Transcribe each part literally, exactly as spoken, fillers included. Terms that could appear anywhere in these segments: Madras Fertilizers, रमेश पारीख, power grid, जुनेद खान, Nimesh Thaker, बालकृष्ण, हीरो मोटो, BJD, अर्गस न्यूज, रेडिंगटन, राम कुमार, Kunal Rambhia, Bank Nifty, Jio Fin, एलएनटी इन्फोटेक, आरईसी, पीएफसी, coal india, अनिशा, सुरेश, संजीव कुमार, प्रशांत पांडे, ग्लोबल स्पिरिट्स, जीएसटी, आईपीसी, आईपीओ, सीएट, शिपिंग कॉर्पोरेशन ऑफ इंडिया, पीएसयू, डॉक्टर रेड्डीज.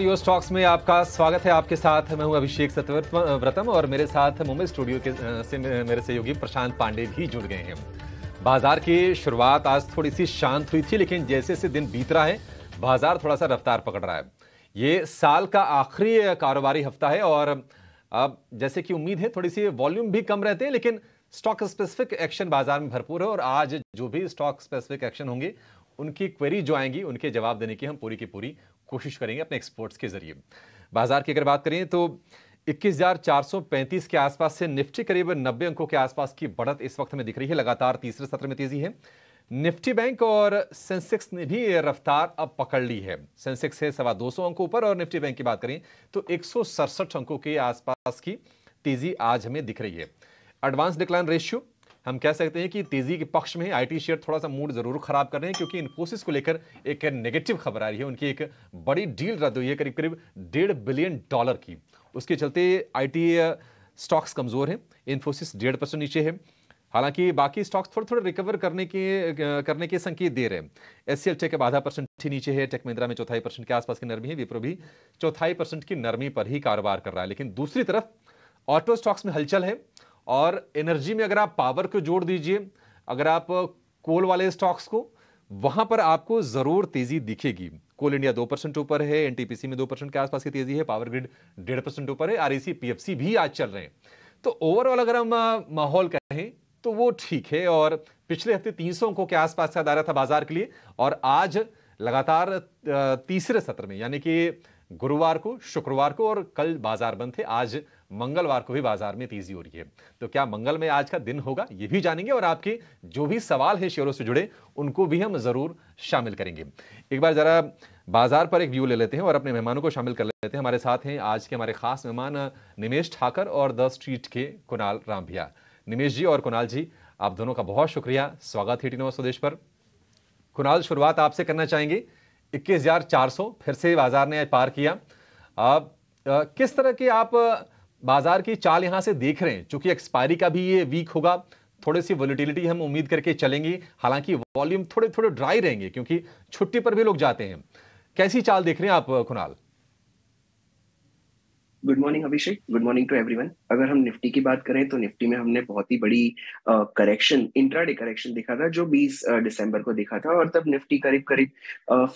यो stocks में आपका स्वागत है। आपके साथ मैं हूं अभिषेक सत्वर्तम और मेरे साथ मुंबई स्टूडियो के से मेरे सहयोगी प्रशांत पांडे भी जुड़ गए हैं। बाजार की शुरुआत आज थोड़ी सी शांत हुई थी, लेकिन जैसे जैसे दिन बीत रहा है बाजार थोड़ा सा रफ्तार पकड़ रहा है। ये साल का आखिरी कारोबारी हफ्ता है और अब जैसे कि उम्मीद है थोड़ी सी वॉल्यूम भी कम रहते हैं, लेकिन स्टॉक स्पेसिफिक एक्शन बाजार में भरपूर है और आज जो भी स्टॉक स्पेसिफिक एक्शन होंगे उनकी क्वेरी जो आएंगी उनके जवाब देने की हम पूरी की पूरी कोशिश करेंगे अपने एक्सपोर्ट्स के जरिए। बाजार की अगर बात करें तो इक्कीस हज़ार चार सौ पैंतीस के आसपास से निफ्टी करीब नब्बे अंकों के आसपास की बढ़त इस वक्त में दिख रही है। लगातार तीसरे सत्र में तेजी है। निफ्टी बैंक और सेंसेक्स ने भी रफ्तार अब पकड़ ली है। सेंसेक्स है सवा दो सौ अंकों ऊपर और निफ्टी बैंक की बात करें तो एक सौ सड़सठ अंकों के आसपास की तेजी आज हमें दिख रही है। एडवांस डिक्लाइन रेशियो हम कह सकते हैं कि तेजी के पक्ष में है। आईटी शेयर थोड़ा सा मूड जरूर खराब कर रहे हैं क्योंकि इन्फोसिस को लेकर एक नेगेटिव खबर आ रही है। उनकी एक बड़ी डील रद्द हुई है करीब करीब डेढ़ बिलियन डॉलर की। उसके चलते आईटी स्टॉक्स कमजोर हैं। इन्फोसिस डेढ़ परसेंट नीचे है। हालांकि बाकी स्टॉक्स थोड़े थोड़े रिकवर करने के करने के संकेत दे रहे हैं। एस सी एल टेक अब आधा परसेंट ही नीचे है। टेक महिंद्रा में चौथाई परसेंट के आसपास की नरमी है। विप्रो भी चौथाई परसेंट की नरमी पर ही कारोबार कर रहा है। लेकिन दूसरी तरफ ऑटो स्टॉक्स में हलचल है और एनर्जी में अगर आप पावर को जोड़ दीजिए, अगर आप कोल वाले स्टॉक्स को, वहां पर आपको जरूर तेजी दिखेगी। कोल इंडिया दो परसेंट ऊपर है। एनटीपीसी में दो परसेंट के आसपास की तेजी है। पावर ग्रिड डेढ़ परसेंट ऊपर है। आरईसी पीएफसी भी आज चल रहे हैं। तो ओवरऑल अगर हम माहौल कहें तो वो ठीक है और पिछले हफ्ते तीन सौ अंकों के आसपास का दायरा था बाजार के लिए और आज लगातार तीसरे सत्र में यानी कि गुरुवार को, शुक्रवार को और कल बाजार बंद थे, आज मंगलवार को भी बाजार में तेजी हो रही है। तो क्या मंगल में आज का दिन होगा ये भी जानेंगे और आपके जो भी सवाल है शेयरों से जुड़े उनको भी हम जरूर शामिल करेंगे। एक बार जरा बाजार पर एक व्यू ले लेते हैं और अपने मेहमानों को शामिल कर लेते हैं। हमारे साथ हैं आज के हमारे खास मेहमान निमेश ठाकर और द स्ट्रीट के कुणाल रामभिया। निमेश जी और कुणाल जी, आप दोनों का बहुत शुक्रिया, स्वागत है ई टी नाउ स्वदेश पर। कुणाल, शुरुआत आपसे करना चाहेंगे। इक्कीस हजार चार सौ फिर से बाजार ने आज पार किया। अब किस तरह के आप बाजार की चाल यहां से देख रहे हैं? चूंकि एक्सपायरी का भी ये वीक होगा, थोड़ी सी वॉलिटिलिटी हम उम्मीद करके चलेंगे। हालांकि वॉल्यूम थोड़े थोड़े ड्राई रहेंगे क्योंकि छुट्टी पर भी लोग जाते हैं। कैसी चाल देख रहे हैं आप Kunal? Good morning Abhishek, good morning to everyone. अगर हम निफ्टी की बात करें तो निफ्टी में हमने बहुत ही बड़ी करेक्शन, इंट्राडे करेक्शन देखा था जो बीस दिसंबर को देखा था और तब निफ्टी करीब करीब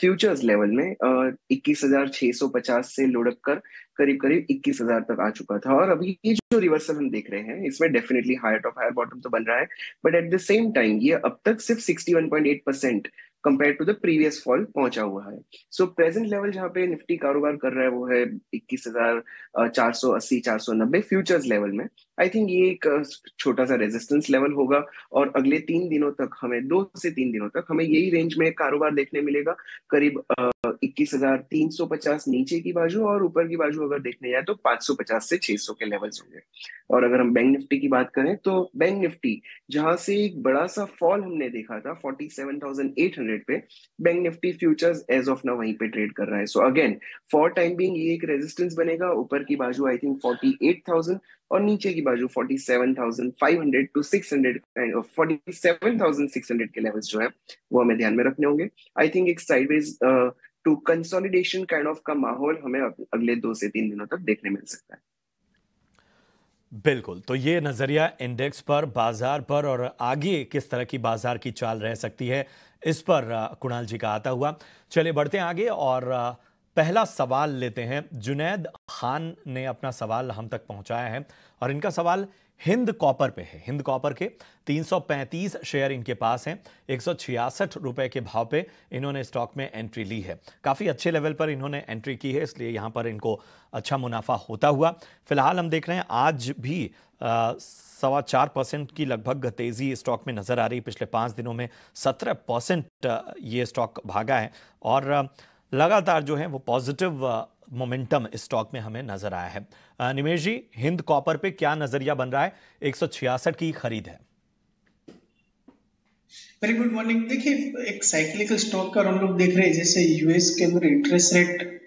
फ्यूचर्स लेवल में इक्कीस हज़ार छह सौ पचास से लुढ़क कर करीब करीब इक्कीस हज़ार तक आ चुका था। और अभी ये जो रिवर्सल हम देख रहे हैं इसमें definitely higher top higher bottom तो बन रहा है, but at the same time ये अब तक सिर्फ इकसठ पॉइंट आठ percent compare to the previous fall पहुंचा हुआ है। सो प्रेजेंट लेवल जहाँ पे निफ्टी कारोबार कर रहा है वो है इक्कीस हज़ार चार सौ अस्सी चार सौ नब्बे फ्यूचर्स लेवल में। आई थिंक ये एक छोटा सा रेजिस्टेंस लेवल होगा और अगले तीन दिनों तक हमें, दो से तीन दिनों तक हमें यही रेंज में कारोबार देखने मिलेगा। करीब इक्कीस हज़ार तीन सौ पचास नीचे की बाजू और ऊपर की बाजू अगर देखने जाए तो पाँच सौ पचास से छह सौ के लेवल्स होंगे। और अगर हम बैंक निफ्टी की बात करें तो बैंक निफ्टी जहां से एक बड़ा सा फॉल हमने देखा था सैंतालीस हज़ार आठ सौ पे, Bank Nifty futures as of now वहीं पे ट्रेड कर रहा है। So again for time being ये एक रेजिस्टेंस बनेगा। ऊपर की बाजू आई थिंक अड़तालीस हज़ार और नीचे की बाजू सैंतालीस हज़ार पाँच सौ टू छह सौ सैंतालीस हज़ार छह सौ के लेवल्स जो है वो हमें ध्यान में रखने होंगे। आई थिंक एक sideways to consolidation kind of का माहौल हमें अगले दो से तीन दिनों तक देखने मिल सकता है। बिल्कुल, तो ये नजरिया इंडेक्स पर, बाजार पर और आगे किस तरह की बाजार की चाल रह सकती है इस पर कुणाल जी का आता हुआ। चलिए बढ़ते हैं आगे और पहला सवाल लेते हैं। जुनेद खान ने अपना सवाल हम तक पहुंचाया है और इनका सवाल हिंद कॉपर पे है। हिंद कॉपर के तीन सौ पैंतीस शेयर इनके पास हैं। एक सौ छियासठ रुपये के भाव पे इन्होंने स्टॉक में एंट्री ली है। काफ़ी अच्छे लेवल पर इन्होंने एंट्री की है, इसलिए यहाँ पर इनको अच्छा मुनाफा होता हुआ फिलहाल हम देख रहे हैं। आज भी आ, सवा चार परसेंट की लगभग तेजी स्टॉक में नज़र आ रही। पिछले पाँच दिनों में सत्रह परसेंट ये स्टॉक भागा है और लगातार जो है वो पॉजिटिव मोमेंटम स्टॉक में हमें नजर आया है। निमेश जी, हिंद कॉपर पे क्या नजरिया बन रहा है? एक सौ छियासठ की खरीद है। Very good morning. देखिए, एक साइक्लिकल स्टॉक का हम लोग देख रहे हैं। जैसे यूएस के अंदर इंटरेस्ट रेट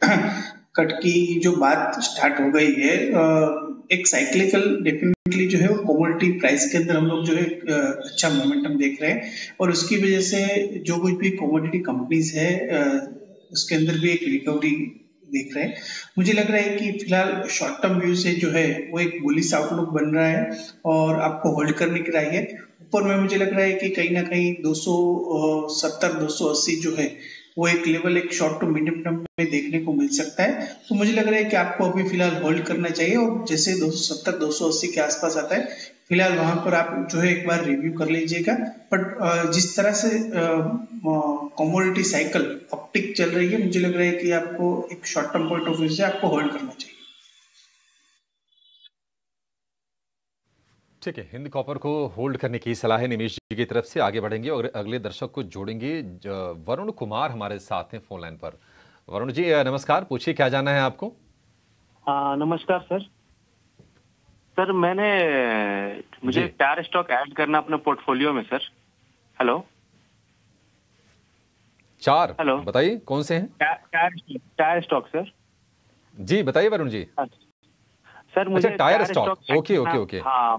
कट की जो बात स्टार्ट हो गई है, एक साइक्लिकल डेफिनेटली जो है वो कमोडिटी प्राइस के अंदर हम लोग जो है अच्छा मोमेंटम देख रहे हैं और उसकी वजह से जो कुछ भी कमोडिटी कंपनीज है उसके अंदर भी एक रिकवरी देख रहे हैं। मुझे लग रहा है कि फिलहाल शॉर्ट टर्म व्यू से जो है वो एक बुलिश आउटलुक बन रहा है और आपको होल्ड करने की राय है। ऊपर में मुझे लग रहा है कि कहीं ना कहीं दो सौ सत्तर दो सौ अस्सी जो है वो एक लेवल एक शॉर्ट टू मीडियम टर्म में देखने को मिल सकता है। तो मुझे लग रहा है कि आपको अभी फिलहाल होल्ड करना चाहिए और जैसे दो सौ सत्तर दो सौ अस्सी के आसपास आता है फिलहाल वहां पर आप जो है एक बार रिव्यू कर लीजिएगा। बट जिस तरह से कमोडिटी साइकिल अपटिक चल रही है मुझे लग रहा है कि आपको एक short term point of view से आपको होल्ड करना चाहिए। ठीक है, हिंद कॉपर को होल्ड करने की सलाह है निमेश जी की तरफ से। आगे बढ़ेंगे और अगले दर्शक को जोड़ेंगे। वरुण कुमार हमारे साथ हैं फोन लाइन पर। वरुण जी नमस्कार, पूछिए क्या जानना है आपको। आ, नमस्कार सर। सर मैंने मुझे चार स्टॉक ऐड करना अपने पोर्टफोलियो में सर। हेलो चार, हेलो बताइए कौन से हैं। चार चार स्टॉक सर जी, बताइए वरुण जी। सर मुझे अच्छा, tyre stock okay okay okay हाँ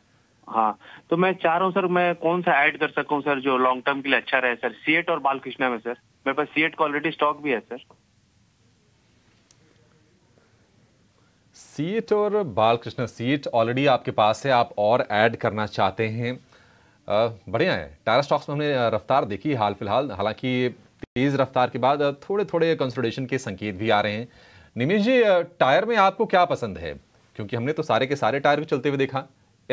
हाँ तो मैं चाह रहा हूँ सर मैं कौन सा ऐड कर सकूँ सर जो लॉन्ग टर्म के लिए अच्छा रहे सर। सीएट और बालकृष्ण में सर मेरे पास सीएट क्वालिटी स्टॉक भी है सर। सीएट और बालकृष्ण, सीएट ऑलरेडी आपके पास है, आप और ऐड करना चाहते हैं, बढ़िया है। टायर स्टॉक्स में हमने रफ्तार देखी हाल फिलहाल, हालांकि तेज रफ्तार के बाद थोड़े थोड़े कंसोलिडेशन के संकेत भी आ रहे हैं। निमेश जी टायर में आपको क्या पसंद है, क्योंकि हमने तो सारे के सारे टायर भी चलते हुए देखा,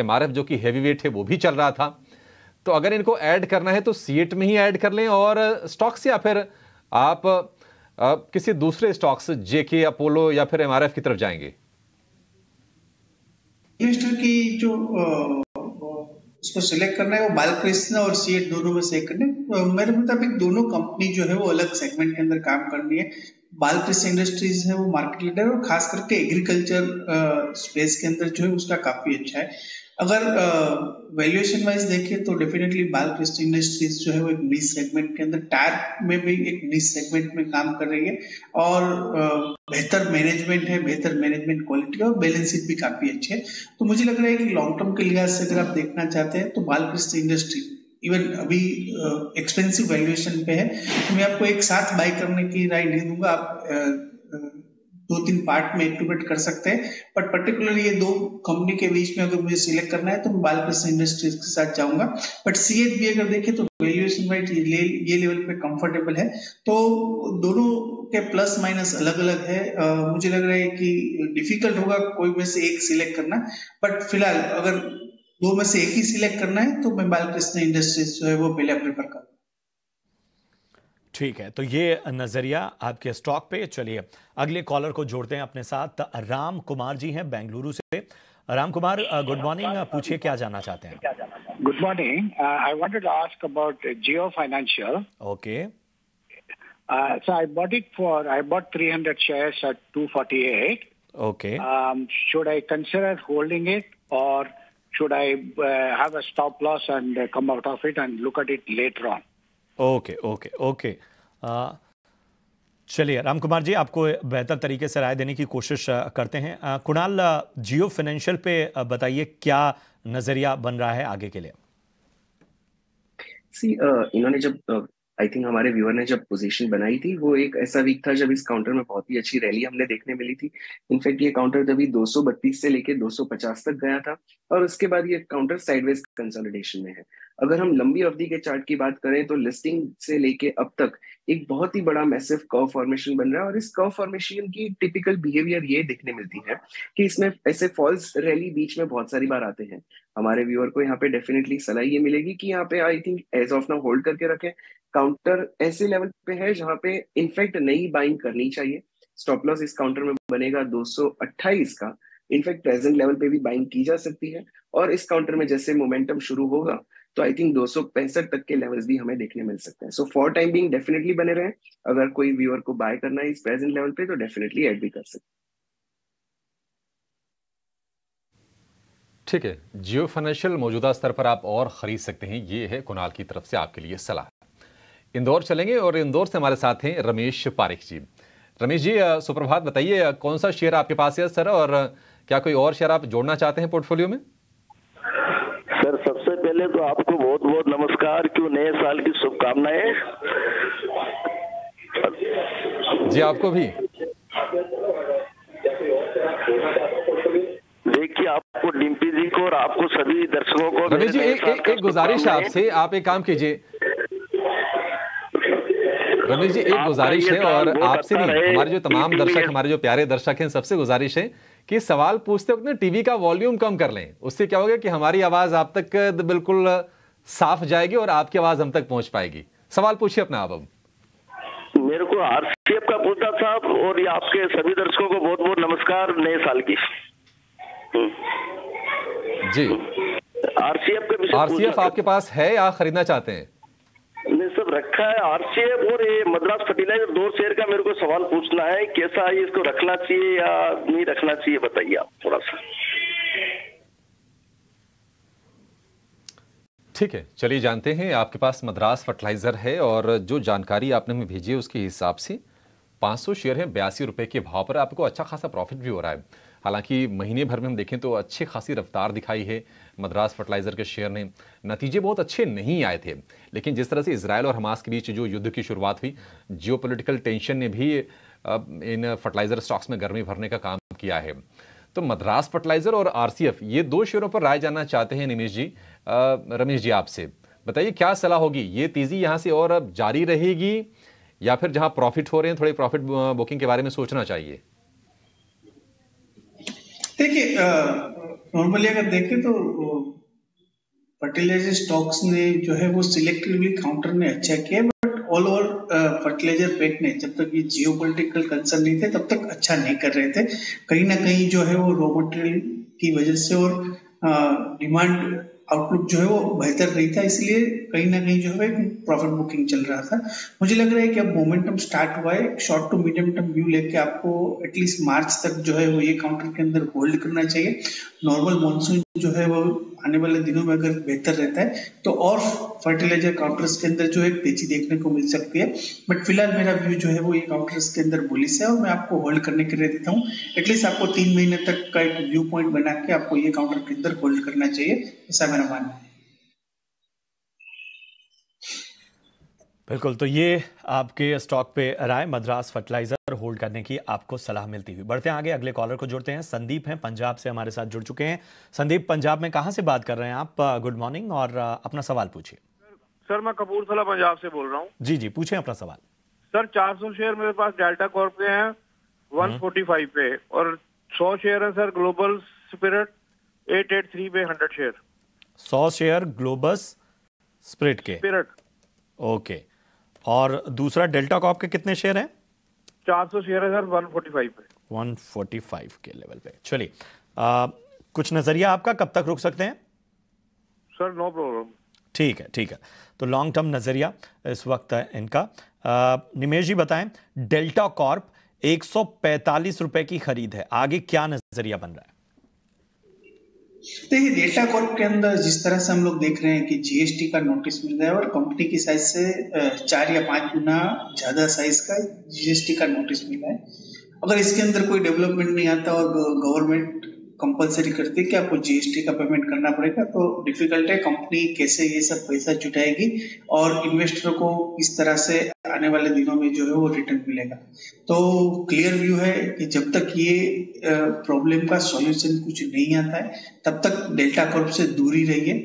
एमआरएफ जो कि हैवी वेट है वो भी चल रहा था। तो अगर इनको ऐड करना है तो सीएट में ही ऐड कर लें और स्टॉक्स, या फिर आप आ, किसी दूसरे स्टॉक्स जेके अपोलो या फिर एमआरएफ की तरफ जाएंगे। इन्वेस्टर की जो उसको सिलेक्ट करना है वो बालकृष्ण और सीएट दोनों में से करने, तो मेरे मुताबिक दोनों कंपनी जो है वो अलग सेगमेंट के अंदर काम करनी है। बालकृष्ण इंडस्ट्रीज है वो मार्केट लीडर और खास करके एग्रीकल्चर स्पेस के अंदर जो है उसका काफी अच्छा है। अगर वैल्यूएशन वाइज देखें तो डेफिनेटली बालकृष्ण इंडस्ट्रीज जो है वो एक नीश सेगमेंट के अंदर, टायर में भी एक नीश सेगमेंट में काम कर रही है और uh, बेहतर मैनेजमेंट है, बेहतर मैनेजमेंट क्वालिटी और बैलेंस शीट भी काफी अच्छी है। तो मुझे लग रहा है कि लॉन्ग टर्म के लिहाज से अगर आप देखना चाहते हैं तो बालकृष्ण इंडस्ट्री इवन अभी एक्सपेंसिव uh, वैल्यूएशन पे है, तो मैं आपको एक साथ बाय करने की राय नहीं दूंगा। आप uh, uh, दो तीन पार्ट में एक्टिवेट कर सकते हैं, बट पर्टिकुलरली ये दो कंपनी के बीच में अगर मुझे सिलेक्ट करना है तो मैं बालकृष्ण इंडस्ट्रीज के साथ जाऊंगा। बट सीएट भी अगर देखें तो वैल्यूएशन वाइज ये, ये लेवल पे कंफर्टेबल है। तो दोनों के प्लस माइनस अलग अलग है। आ, मुझे लग रहा है कि डिफिकल्ट होगा कोई में से एक सिलेक्ट करना, बट फिलहाल अगर दो में से एक ही सिलेक्ट करना है तो मैं बालकृष्ण इंडस्ट्रीज जो है वो पहले प्रेफर करूंगा। ठीक है, तो ये नजरिया आपके स्टॉक पे। चलिए अगले कॉलर को जोड़ते हैं अपने साथ। राम कुमार जी हैं बेंगलुरु से। राम कुमार गुड मॉर्निंग, पूछिए क्या जानना चाहते हैं। Good morning, I wanted to ask about Jio financial. Okay so I bought it for I bought three hundred shares at two forty eight. Okay should I consider holding it और should I have a stop loss and come out of it and look at it later on. Okay okay okay चलिए राम कुमार जी आपको बेहतर तरीके से राय देने की कोशिश करते हैं। कुणाल जियो फाइनेंशियल पे बताइए क्या नजरिया बन रहा है आगे के लिए। सी uh, इन्होंने जब आई uh, थिंक हमारे व्यूअर ने जब पोजीशन बनाई थी वो एक ऐसा वीक था जब इस काउंटर में बहुत ही अच्छी रैली हमने देखने मिली थी। इनफैक्ट ये काउंटर तभी दो सौ बत्तीस से लेकर दो सौ पचास तक गया था और उसके बाद ये काउंटर साइडवेज कंसोलिडेशन में है। अगर हम लंबी अवधि के चार्ट की बात करें तो लिस्टिंग से लेके अब तक एक बहुत ही बड़ा मैसिव कर्व फॉर्मेशन बन रहा है और इस कर्व फॉर्मेशन की टिपिकल बिहेवियर ये देखने मिलती है कि इसमें ऐसे फॉल्स रैली बीच में बहुत सारी बार आते हैं। हमारे व्यूअर को यहाँ पे डेफिनेटली सलाह ये मिलेगी कि यहाँ पे I think as of now hold करके रखें। काउंटर ऐसे लेवल पे है जहाँ पे इनफैक्ट नई बाइंग करनी चाहिए। स्टॉप लॉस इस काउंटर में बनेगा दो सौ अट्ठाईस का। इनफैक्ट प्रेजेंट लेवल पे भी बाइंग की जा सकती है और इस काउंटर में जैसे मोमेंटम शुरू होगा तो आई थिंक दो सौ पैंसठ तक के लेवल्स भी हमें देखने मिल सकते हैं। So for time being definitely बने रहें। अगर कोई व्यूअर को बाय करना है इस प्रेजेंट लेवल पे तो डेफिनेटली ऐड भी कर सकते हैं। ठीक है, जियो फाइनेंशियल मौजूदा स्तर पर आप और खरीद सकते हैं। ये है कुणाल की तरफ से आपके लिए सलाह। इंदौर चलेंगे और इंदौर से हमारे साथ हैं रमेश पारीख जी। रमेश जी सुप्रभात, बताइए कौन सा शेयर आपके पास है सर और क्या कोई और शेयर आप जोड़ना चाहते हैं पोर्टफोलियो में। सर सबसे पहले तो आपको बहुत बहुत नमस्कार, क्यों नए साल की शुभकामनाएं। जी आपको भी। देखिए आपको डिम्पी जी को और आपको सभी दर्शकों को रमेश जी एक एक, एक गुजारिश है आपसे, आप एक काम कीजिए रमेश जी, एक गुजारिश है और आपसे नहीं, हमारे जो तमाम दर्शक, हमारे जो प्यारे दर्शक हैं, सबसे गुजारिश है कि सवाल पूछते वक्त ना टीवी का वॉल्यूम कम कर लें। उससे क्या होगा कि हमारी आवाज आप तक बिल्कुल साफ जाएगी और आपकी आवाज हम तक पहुंच पाएगी। सवाल पूछिए अपना आप। अब मेरे को आरसीएफ का पूछना था और ये आपके सभी दर्शकों को बहुत बहुत नमस्कार नए साल की जी। आरसीएफ का विषय आरसीएफ आपके पास है या खरीदना चाहते हैं? नहीं सब रखा है आरसीएफ और ये मद्रास फर्टिलाइजर दो शेयर का मेरे को सवाल पूछना है, कैसा है, इसको रखना चाहिए या नहीं रखना चाहिए, बताइए आप थोड़ा सा। ठीक है, चलिए जानते हैं। आपके पास मद्रास फर्टिलाइजर है और जो जानकारी आपने हमें भेजी है उसके हिसाब से पाँच सौ शेयर हैं बयासी रुपये के भाव पर। आपको अच्छा खासा प्रॉफिट भी हो रहा है, हालांकि महीने भर में हम देखें तो अच्छी खासी रफ्तार दिखाई है मद्रास फर्टिलाइजर के शेयर ने। नतीजे बहुत अच्छे नहीं आए थे, लेकिन जिस तरह से इसराइल और हमास के बीच जो युद्ध की शुरुआत हुई, जियोपॉलिटिकल टेंशन ने भी इन फर्टिलाइजर स्टॉक्स में गर्मी भरने का काम किया है। तो मद्रास फर्टिलाइजर और आरसीएफ ये दो शेयरों पर राय जानना चाहते हैं निमेश जी। आ, रमेश जी आपसे बताइए क्या सलाह होगी, ये तेजी यहाँ से और अब जारी रहेगी या फिर जहाँ प्रॉफिट हो रहे हैं थोड़े प्रॉफिट बुकिंग के बारे में सोचना चाहिए? देखिए नॉर्मली अगर देखें तो फर्टिलाइजर स्टॉक्स ने जो है वो सिलेक्टिवली काउंटर में अच्छा किया, but all over fertiliser pack ने जब तक ये जियोपॉलिटिकल कंसर्न नहीं थे तब तक अच्छा नहीं कर रहे थे। कहीं ना कहीं जो है वो रॉ मटेरियल की वजह से और डिमांड आउटलुक जो है वो बेहतर नहीं था, इसलिए कहीं ना कहीं जो है प्रॉफिट बुकिंग चल रहा था। मुझे लग रहा है कि अब मोमेंटम स्टार्ट हुआ है, short to medium term view लेके आपको एटलीस्ट मार्च तक जो है वो ये काउंटर के अंदर होल्ड करना चाहिए। नॉर्मल मॉनसून जो है वो आने वाले दिनों में अगर बेहतर रहता है तो और फर्टिलाइजर काउंटर्स के अंदर जो है तेजी देखने को मिल सकती है, बट फिलहाल मेरा व्यू जो है वो ये काउंटर्स के अंदर बुलिश है और मैं आपको होल्ड करने के लिए देता हूँ। एटलीस्ट आपको तीन महीने तक का एक व्यू पॉइंट बना के आपको ये काउंटर के अंदर होल्ड करना चाहिए, ऐसा मेरा मानना है। बिल्कुल, तो ये आपके स्टॉक पे राय मद्रास फर्टिलाइजर होल्ड करने की आपको सलाह मिलती हुई। बढ़ते हैं आगे, अगले कॉलर को जोड़ते हैं। संदीप हैं पंजाब से, हमारे साथ जुड़ चुके हैं। संदीप पंजाब में कहाँ से बात कर रहे हैं आप? गुड मॉर्निंग और अपना सवाल पूछिए। सर मैं कपूरथला पंजाब से बोल रहा हूँ। जी जी पूछें अपना सवाल। सर चार सौ शेयर मेरे पास डेल्टा कॉर्प के हैं वन फोर्टी फाइव पे और सौ शेयर है sir global spirit at eight three पे हंड्रेड शेयर। सौ शेयर ग्लोबल स्पिरिट के स्पिरिट ओके, और दूसरा डेल्टा कॉर्प के कितने शेयर हैं? चार सौ शेयर है सर एक सौ पैंतालीस पे। एक सौ पैंतालीस के लेवल पे। चलिए कुछ नजरिया आपका, कब तक रुक सकते हैं? Sir no problem. ठीक है ठीक है, तो लॉन्ग टर्म नजरिया इस वक्त इनका। आ, निमेश जी बताएं, डेल्टा कॉर्प एक सौ पैंतालीस रुपए की खरीद है, आगे क्या नजरिया बन रहा है? देखिए डेल्टा कॉर्प के अंदर जिस तरह से हम लोग देख रहे हैं कि जीएसटी का नोटिस मिल रहा है और कंपनी की साइज से चार या पांच गुना ज्यादा साइज का जीएसटी का नोटिस मिला है, अगर इसके अंदर कोई डेवलपमेंट नहीं आता और गवर्नमेंट कंपलसरी करती है कि आपको जीएसटी का पेमेंट करना पड़ेगा तो डिफिकल्ट है कंपनी कैसे ये सब पैसा जुटाएगी और इन्वेस्टरों को किस तरह से आने वाले दिनों में जो है वो रिटर्न मिलेगा। तो क्लियर व्यू है कि जब तक ये प्रॉब्लम का सॉल्यूशन कुछ नहीं आता है तब तक डेल्टा कॉर्प से दूरी रहिए।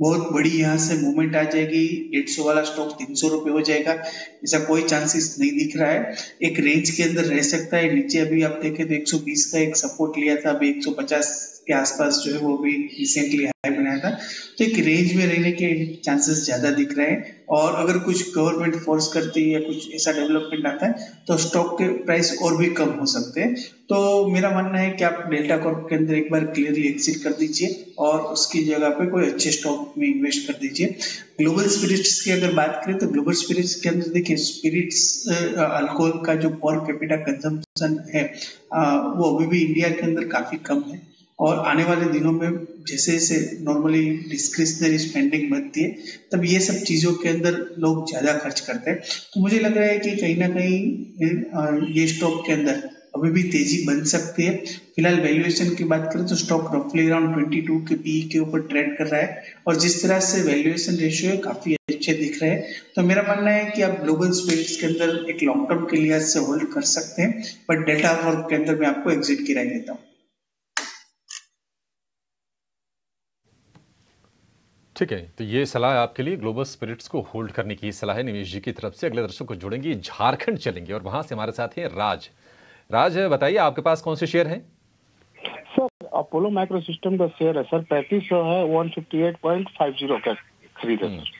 बहुत बड़ी यहाँ से मूवमेंट आ जाएगी, डेढ़ सौ वाला स्टॉक तीन सौ रुपये हो जाएगा, ऐसा कोई चांसेस नहीं दिख रहा है। एक रेंज के अंदर रह सकता है, नीचे अभी आप देखें तो एक सौ बीस का एक सपोर्ट लिया था, अभी एक सौ पचास के आसपास जो है वो भी रिसेंटली हाई बनाया था, तो एक रेंज में रहने के चांसेस ज्यादा दिख रहे हैं। और अगर कुछ गवर्नमेंट फोर्स करती है या कुछ ऐसा डेवलपमेंट आता है तो स्टॉक के प्राइस और भी कम हो सकते हैं। तो मेरा मानना है कि आप डेल्टा कॉर्प के अंदर एक बार क्लियरली एग्जिट कर दीजिए और उसकी जगह पे कोई अच्छे स्टॉक में इन्वेस्ट कर दीजिए। ग्लोबल स्पिरिट्स की अगर बात करें तो ग्लोबल स्पिरिट्स के अंदर देखिए स्पिरिट्स अल्कोहल का जो पर कैपिटा कंजम्पशन है वो अभी भी इंडिया के अंदर काफी कम है और आने वाले दिनों में जैसे जैसे नॉर्मली डिस्क्रिशनरी स्पेंडिंग बढ़ती है तब ये सब चीज़ों के अंदर लोग ज़्यादा खर्च करते हैं। तो मुझे लग रहा है कि कहीं ना कहीं ये स्टॉक के अंदर अभी भी तेजी बन सकती है। फिलहाल वैल्यूएशन की बात करें तो स्टॉक रफली अराउंड बाईस के पी के ऊपर ट्रेड कर रहा है और जिस तरह से वैल्यूएशन रेशियो काफी अच्छे दिख रहे हैं, तो मेरा मानना है कि आप ग्लोबल स्पिरिट्स के अंदर एक लॉन्ग टर्म के लिहाज से होल्ड कर सकते हैं, बट डेल्टा कॉर्प के अंदर मैं आपको एग्जिट की राय देता हूँ। ठीक है, तो ये सलाह आपके लिए ग्लोबल स्पिरिट्स को होल्ड करने की सलाह है निवेश जी की तरफ से। अगले दर्शक को जुड़ेंगे, झारखंड चलेंगे और वहां से हमारे साथ हैं राज। राज बताइए आपके पास कौन से शेयर हैं? सर अपोलो माइक्रो सिस्टम का शेयर है सर, पैंतीस सौ है, एक सौ अट्ठावन पॉइंट पाँच शून्य का खरीदा सर।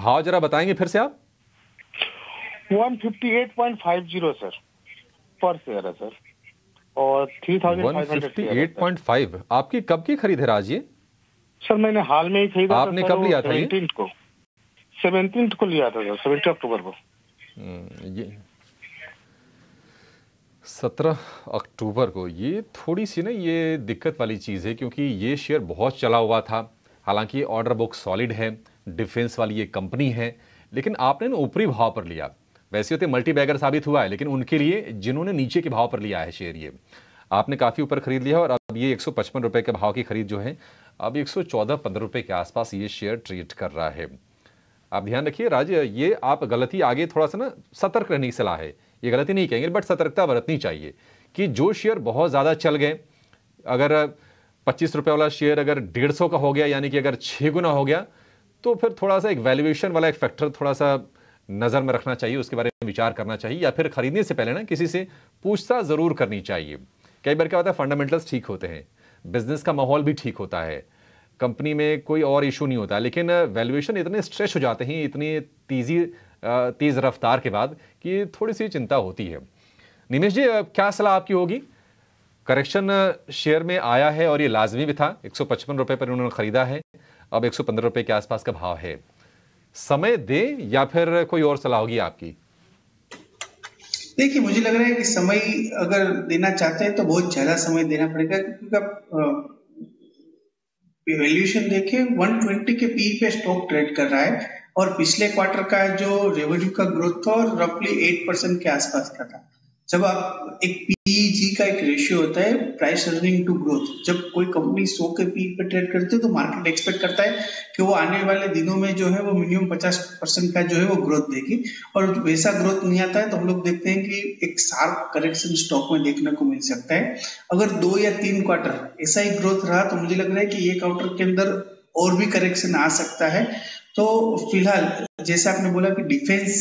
भाव जरा बताएंगे फिर से आप? एक सौ अट्ठावन पॉइंट पाँच शून्य सर पर शेयर है सर और तीन हज़ार एक सौ अट्ठावन पॉइंट पाँच। आपकी कब की खरीद है राज ये? सर मैंने हाल में ही खरीदा। आपने कब लिया था? सत्रह को सत्रह को लिया था, सत्रह अक्टूबर को। ये सत्रह अक्टूबर को ये थोड़ी सी ना ये दिक्कत वाली चीज़ है क्योंकि ये शेयर बहुत चला हुआ था। हालांकि ऑर्डर बुक सॉलिड है, डिफेंस वाली ये कंपनी है, लेकिन आपने ना ऊपरी भाव पर लिया। वैसे होते मल्टी बैगर साबित हुआ है, लेकिन उनके लिए जिन्होंने नीचे के भाव पर लिया है शेयर, ये आपने काफ़ी ऊपर खरीद लिया और अब ये एक सौ पचपन रुपये के भाव की खरीद जो है अब एक सौ चौदह पंद्रह रुपये के आसपास ये शेयर ट्रेड कर रहा है। आप ध्यान रखिए राज, ये आप गलती आगे थोड़ा सा ना सतर्क रहने की सलाह है। ये गलती नहीं कहेंगे बट सतर्कता बरतनी चाहिए कि जो शेयर बहुत ज़्यादा चल गए, अगर पच्चीस रुपये वाला शेयर अगर डेढ़ सौ का हो गया यानी कि अगर छः गुना हो गया तो फिर थोड़ा सा एक वैल्यूएशन वाला एक फैक्टर थोड़ा सा नज़र में रखना चाहिए, उसके बारे में विचार करना चाहिए या फिर खरीदने से पहले ना किसी से पूछताछ ज़रूर करनी चाहिए। कई बार क्या होता है फंडामेंटल्स ठीक होते हैं, बिजनेस का माहौल भी ठीक होता है, कंपनी में कोई और इशू नहीं होता, लेकिन वैल्यूएशन इतने स्ट्रेच हो जाते हैं इतनी तेजी तेज़ रफ्तार के बाद कि थोड़ी सी चिंता होती है। निमेश जी क्या सलाह आपकी होगी? करेक्शन शेयर में आया है और ये लाजमी भी था, एक सौ पचपन रुपये पर उन्होंने ख़रीदा है, अब एक सौ पंद्रह रुपये के आसपास का भाव है। समय दे या फिर कोई और सलाह होगी आपकी? देखिए मुझे लग रहा है कि समय अगर देना चाहते हैं तो बहुत ज्यादा समय देना पड़ेगा क्योंकि वैल्यूएशन देखिए एक सौ बीस के पी पे स्टॉक ट्रेड कर रहा है और पिछले क्वार्टर का जो रेवेन्यू का ग्रोथ था और रफली एट परसेंट के आसपास का था। जब आप एक पीजी का एक रेशियो होता है प्राइस अर्निंग टू ग्रोथ, जब कोई कंपनी सौ के पी पर ट्रेड करती है तो मार्केट एक्सपेक्ट करता है कि वो आने वाले दिनों में जो है वो मिनिमम पचास परसेंट का जो है वो ग्रोथ देगी और वैसा ग्रोथ नहीं आता है तो हम लोग देखते हैं कि एक शार्प करेक्शन स्टॉक में देखने को मिल सकता है। अगर दो या तीन क्वार्टर ऐसा ही ग्रोथ रहा तो मुझे लग रहा है कि ये क्वार्टर के अंदर और भी करेक्शन आ सकता है। तो फिलहाल जैसे आपने बोला कि डिफेंस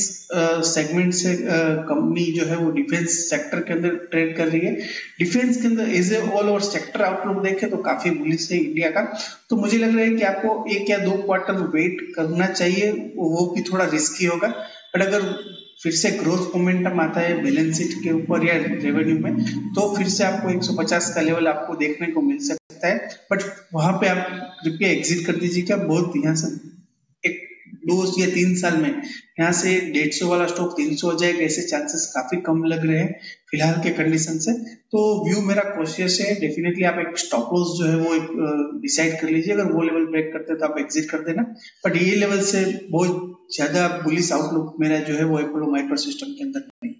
सेगमेंट से कंपनी जो है वो डिफेंस सेक्टर के अंदर ट्रेड कर रही है। डिफेंस के अंदर as a all over sector outlook देखें तो काफी बुलिश है इंडिया का, तो मुझे लग रहा है कि आपको एक या दो क्वार्टर वेट करना चाहिए, वो भी थोड़ा रिस्की होगा। बट अगर फिर से ग्रोथ मोमेंटम आता है बैलेंस शीट के ऊपर या रेवेन्यू में तो फिर से आपको एक सौ पचास का लेवल आपको देखने को मिल सकता है, बट वहां पे आप कृपया एग्जिट कर दीजिए। क्या बहुत यहाँ से एक दो या तीन साल में यहाँ से डेढ़ सौ वाला स्टॉक तीन सौ हो जाएगा ऐसे चांसेस काफी कम लग रहे हैं फिलहाल के कंडीशन से। तो व्यू मेरा कॉशियस है, डेफिनेटली आप एक स्टॉप लॉस जो है वो डिसाइड कर लीजिए, अगर वो लेवल ब्रेक करते हैं तो आप एग्जिट कर देना, बट ये लेवल से बहुत ज्यादा पुलिस आउटलुक मेरा जो है वो अपोलो माइक्रो सिस्टम के अंदर नहीं।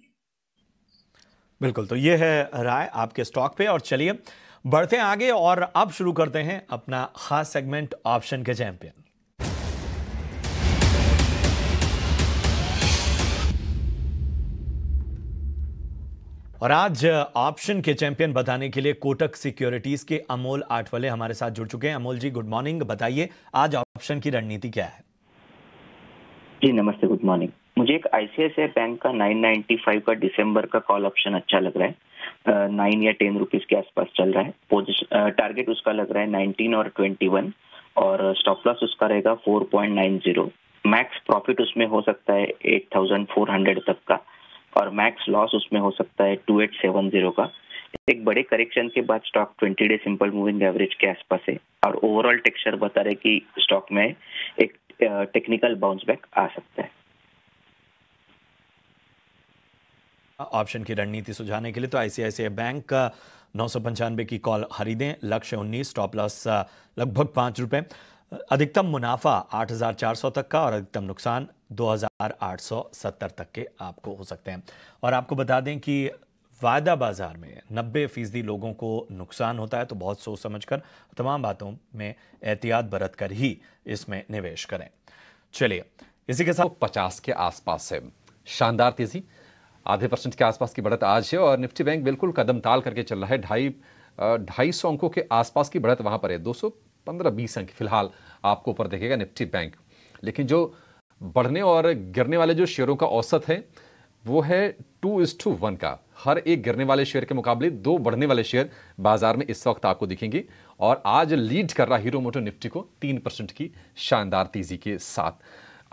बिल्कुल, तो ये है राय आपके स्टॉक पे और चलिए बढ़ते हैं आगे और अब शुरू करते हैं अपना खास सेगमेंट ऑप्शन के चैंपियन। और आज ऑप्शन के चैंपियन बताने के लिए कोटक सिक्योरिटीज के अमोल आठवले हमारे साथ जुड़ चुके हैं। अमोल जी गुड मॉर्निंग, बताइए आज ऑप्शन की रणनीति क्या है? जी नमस्ते, गुड मॉर्निंग। मुझे एक आईसीआईसीआई बैंक का नौ सौ पचानवे का दिसंबर का कॉल ऑप्शन अच्छा लग रहा है, नाइन या टेन रुपीज के आसपास चल रहा है। पोजीशन टारगेट उसका लग रहा है नाइनटीन और इक्कीस और स्टॉप लॉस उसका रहेगा four point nine zero. Max profit उसमें हो सकता है एट थाउजेंड फोर हंड्रेड तक का और मैक्स लॉस उसमें हो सकता है two thousand eight seven zero का। एक बड़े करेक्शन के बाद stock twenty day simple moving average के आसपास है और ओवरऑल टेक्सचर बता रहे कि स्टॉक में एक टेक्निकल बाउंस बैक आ सकता है। ऑप्शन की रणनीति सुझाने के लिए तो आईसीआईसीआई बैंक का नौ सौ पंचानवे की कॉल खरीदें, लक्ष्य उन्नीस, स्टॉप लॉस लगभग पांच रुपए, अधिकतम मुनाफा आठ हजार चार सौ तक का और अधिकतम नुकसान दो हज़ार आठ सौ सत्तर तक के आपको हो सकते हैं। और आपको बता दें कि वायदा बाजार में नब्बे फीसदी लोगों को नुकसान होता है, तो बहुत सोच समझकर तमाम बातों में एहतियात बरत कर ही इसमें निवेश करें। चलिए इसी के साथ पचास के आसपास है शानदार तेजी, आधे परसेंट के आसपास की बढ़त आज है और निफ्टी बैंक बिल्कुल कदम ताल करके चल रहा है। ढाई ढाई सौ अंकों के आसपास की बढ़त वहाँ पर है, दो सौ पंद्रह बीस अंक फिलहाल आपको ऊपर देखेगा निफ्टी बैंक। लेकिन जो बढ़ने और गिरने वाले जो शेयरों का औसत है वो है टू इज टू वन का, हर एक गिरने वाले शेयर के मुकाबले दो बढ़ने वाले शेयर बाजार में इस वक्त आपको दिखेंगे। और आज लीड कर रहा हीरो मोटो निफ्टी को तीन परसेंट की शानदार तेजी के साथ।